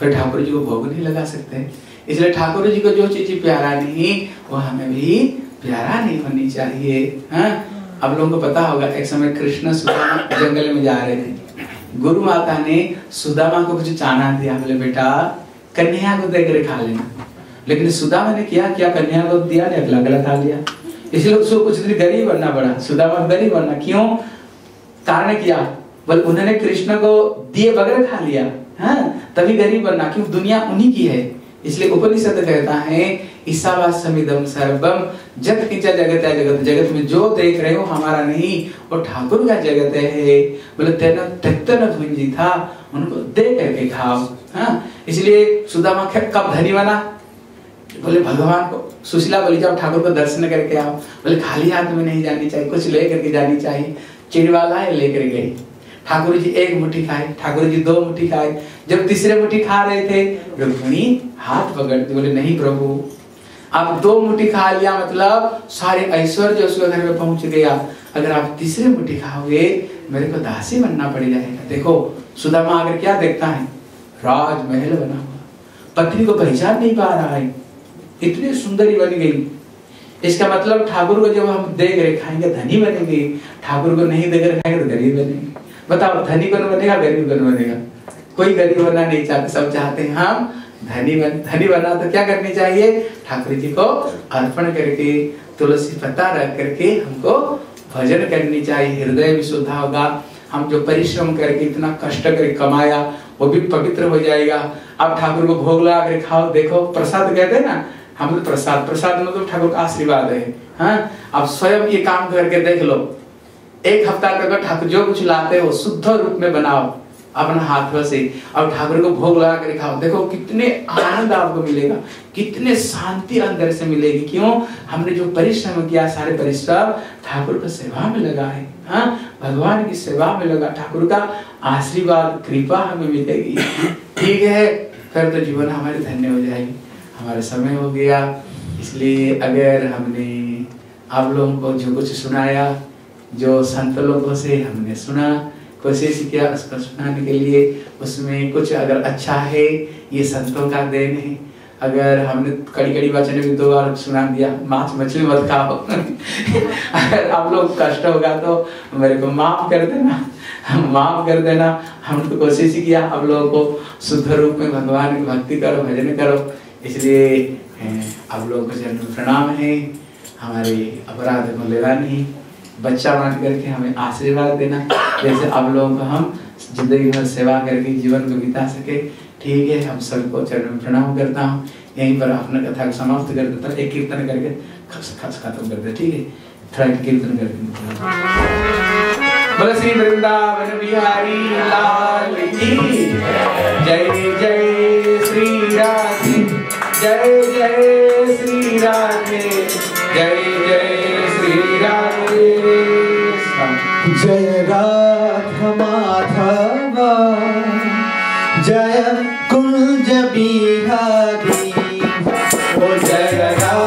फिर ठाकुर जी को भोग नहीं लगा सकते। इसलिए ठाकुर जी को जो चीज प्यारा नहीं वो हमें भी प्यारा नहीं होनी चाहिए। हाँ, आप लोगों को पता होगा एक समय कृष्ण सुदामा जंगल में जा रहे थे, गुरु माता ने सुदामा को कुछ चाना दिया, बोले बेटा कन्हैया को देकर खा लेना। लेकिन सुदामा ने क्या किया, कन्हैया को दिया ने अगला गला खा लिया, इसलिए उसको कुछ दिन गरीब बनना पड़ा। सुदामा गरीब बनना क्यों, कारण क्या, बोले उन्होंने कृष्ण को दिए बगैर खा लिया। हाँ, तभी गरीब बनना, क्योंकि दुनिया उन्हीं की है। इसलिए उपनिषद कहता है ईशावास्यमिदं सर्वम जत किंच जगत है जगत, जगत में जो देख रहे हो हमारा नहीं और ठाकुर का जगत है। बोले तेना तत्तन भुंजी था, उनको दे करके खाओ। हाँ, इसलिए सुदामा कब धनी बना, बोले भगवान को, सुशीला बोली जाओ ठाकुर को दर्शन करके आओ। बोले खाली हाथ में नहीं जानी चाहिए, कुछ ले करके जानी चाहिए। चिड़वाला है लेकर गई, ठाकुर जी एक मुट्ठी खाए, ठाकुर जी दो मुट्ठी खाए, जब तीसरे मुट्ठी खा रहे थे रुक्मिणी हाथ पकड़ती, बोले नहीं प्रभु आप दो मुट्ठी खा लिया मतलब सारे ऐश्वर्य उसके घर में पहुंच गया, अगर आप तीसरे मुट्ठी खाओगे मेरे को दासी बनना पड़ जाएगा। देखो सुदामा आकर क्या देखता है, राजमहल बना हुआ, पत्नी को पहचान नहीं पा रहा है, इतनी सुंदरी बन गई। इसका मतलब ठाकुर को जब हम देख रहे खाएंगे धनी बनेंगे, ठाकुर को नहीं देख रहे खाएंगे तो गरीब बनेंगे। बताओ धनी कौन बनेगा, गरीब कौन बनेगा? कोई गरीब बनना नहीं चाहते, सब चाहते हैं हम धनी बना। तो क्या करनी चाहिए, ठाकुर जी को अर्पण करके तुलसी पत्ता रख करके हमको भजन करनी चाहिए। हृदय भी शुद्ध होगा, हम जो परिश्रम करके इतना कष्ट करके कमाया वो भी पवित्र हो जाएगा। आप ठाकुर को भोग लगा कर खाओ। देखो प्रसाद कहते हैं ना, हम प्रसाद प्रसाद मतलब ठाकुर का आशीर्वाद है। हाँ, आप स्वयं ये काम करके देख लो, एक हफ्ता तक ठाकुर जो कुछ लाते हो शुद्ध रूप में बनाओ अपना हाथों से और ठाकुर को भोग लगा कर खाओ। देखो कितने आनंद आपको मिलेगा, कितने शांति अंदर से मिलेगी। क्यों, हमने जो परिश्रम किया सारे परिश्रम ठाकुर को सेवा में लगा है। हाँ, भगवान की सेवा में लगा, ठाकुर का आशीर्वाद कृपा हमें मिलेगी। ठीक है, फिर तो जीवन हमारी धन्य हो जाएगी। हमारा समय हो गया, इसलिए अगर हमने आप लोगों को जो कुछ सुनाया, जो संत लोगों से हमने सुना, कोशिश किया उसको सुनाने के लिए, उसमें कुछ अगर अच्छा है ये संतों का देन है। अगर हमने कड़ी कड़ी वचन भी 2 बार सुना दिया, मांस मछली मत खाओ अगर आप लोग कष्ट होगा तो मेरे को माफ कर देना, हम माफ कर देना। हमने तो कोशिश किया आप लोगों को शुद्ध रूप में भगवान की भक्ति करो, भजन करो। इसलिए आप लोगों को जन्म प्रणाम है। हमारे अपराध को लेना नहीं, बच्चा मान करके हमें आशीर्वाद देना, जैसे आप लोगों को हम जिंदगी भर सेवा करके जीवन को बिता सके। ठीक है, हम सबको चरण प्रणाम करता हूँ। यहीं पर अपना कथा को समाप्त कर देता हूँ, एक कीर्तन करके खत्म कर दे। ठीक है, थोड़ा कीर्तन करके श्री वृंदावन बिहारी लाल की जय, जय श्री राधे, जय जय श्री राधे, जय जय श्री राधे। जय राधा माधव, जय कुंज बिहारी, ओ जय राधा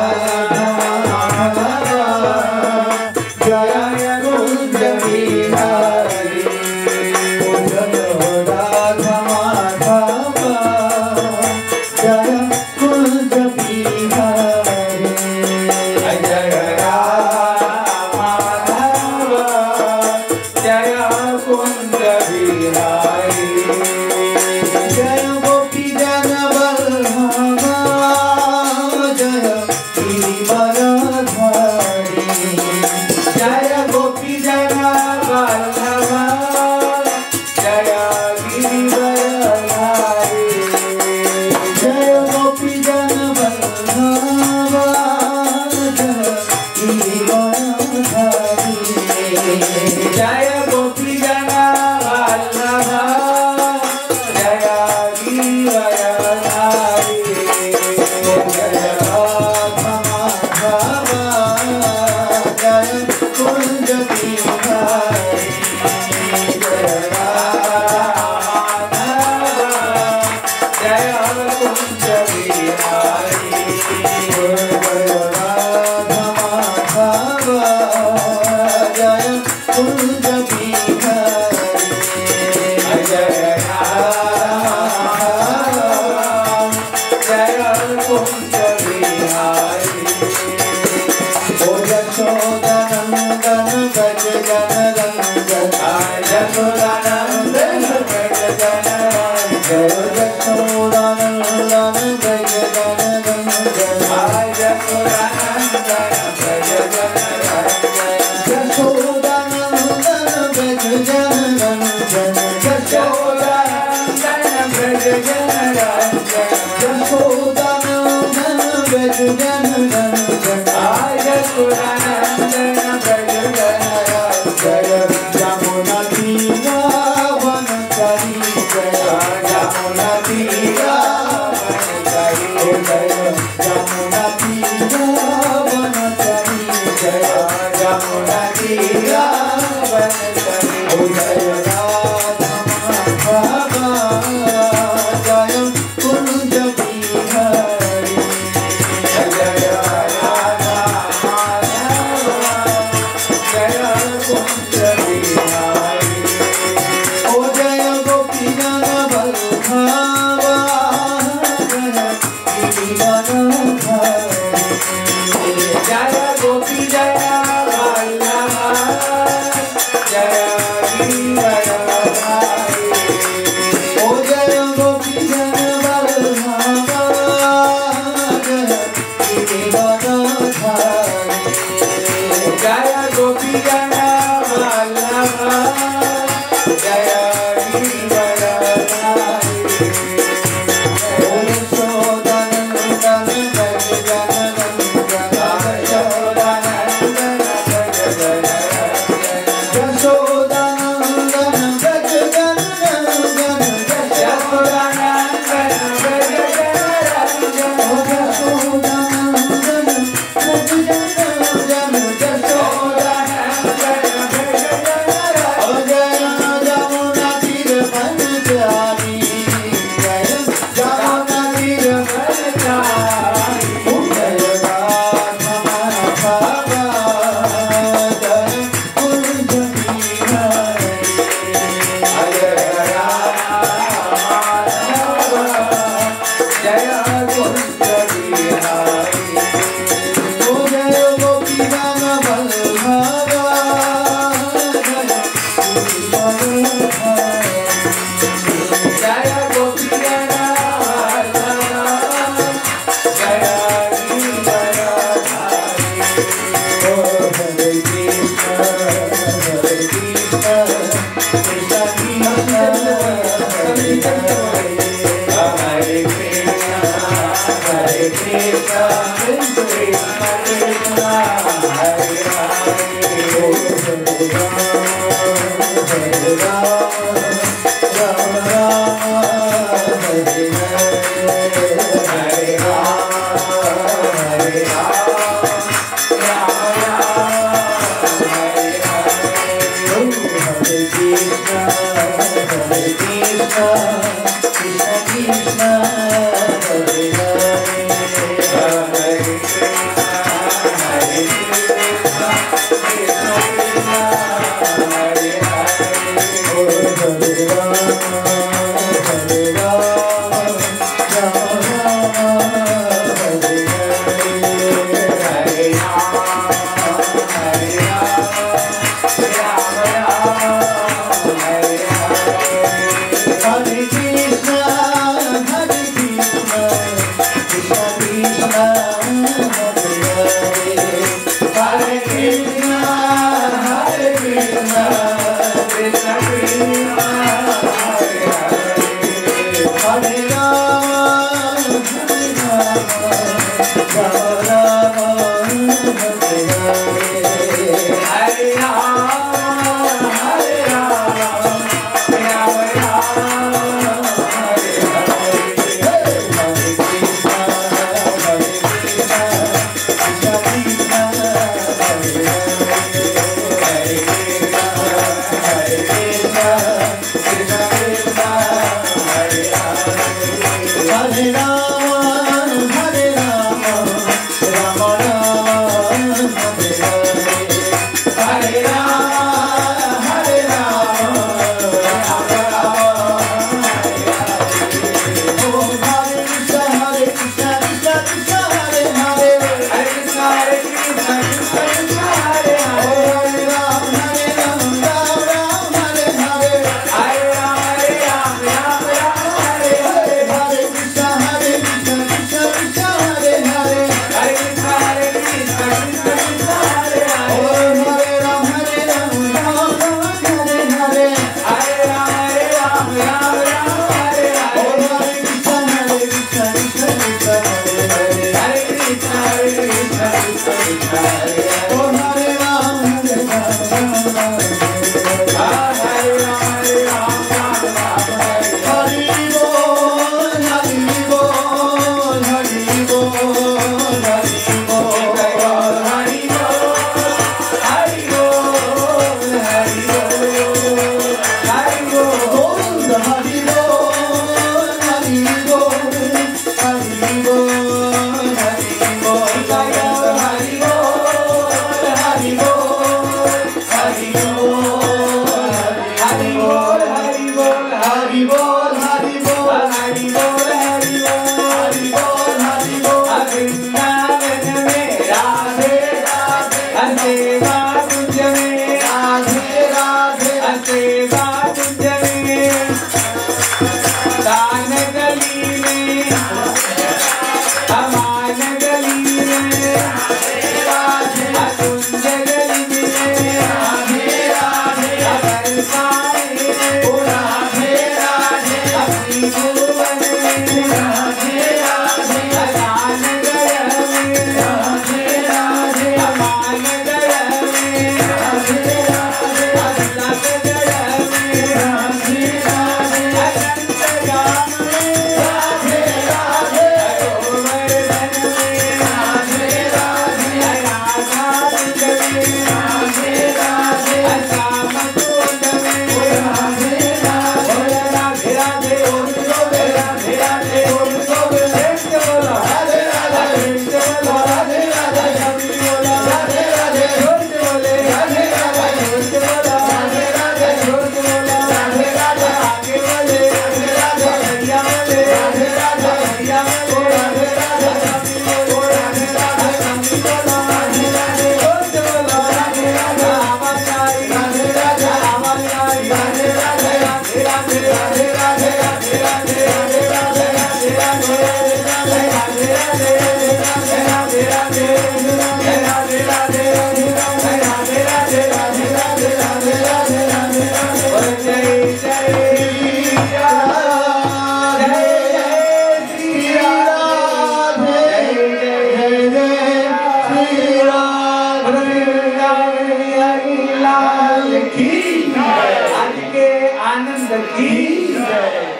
की जय।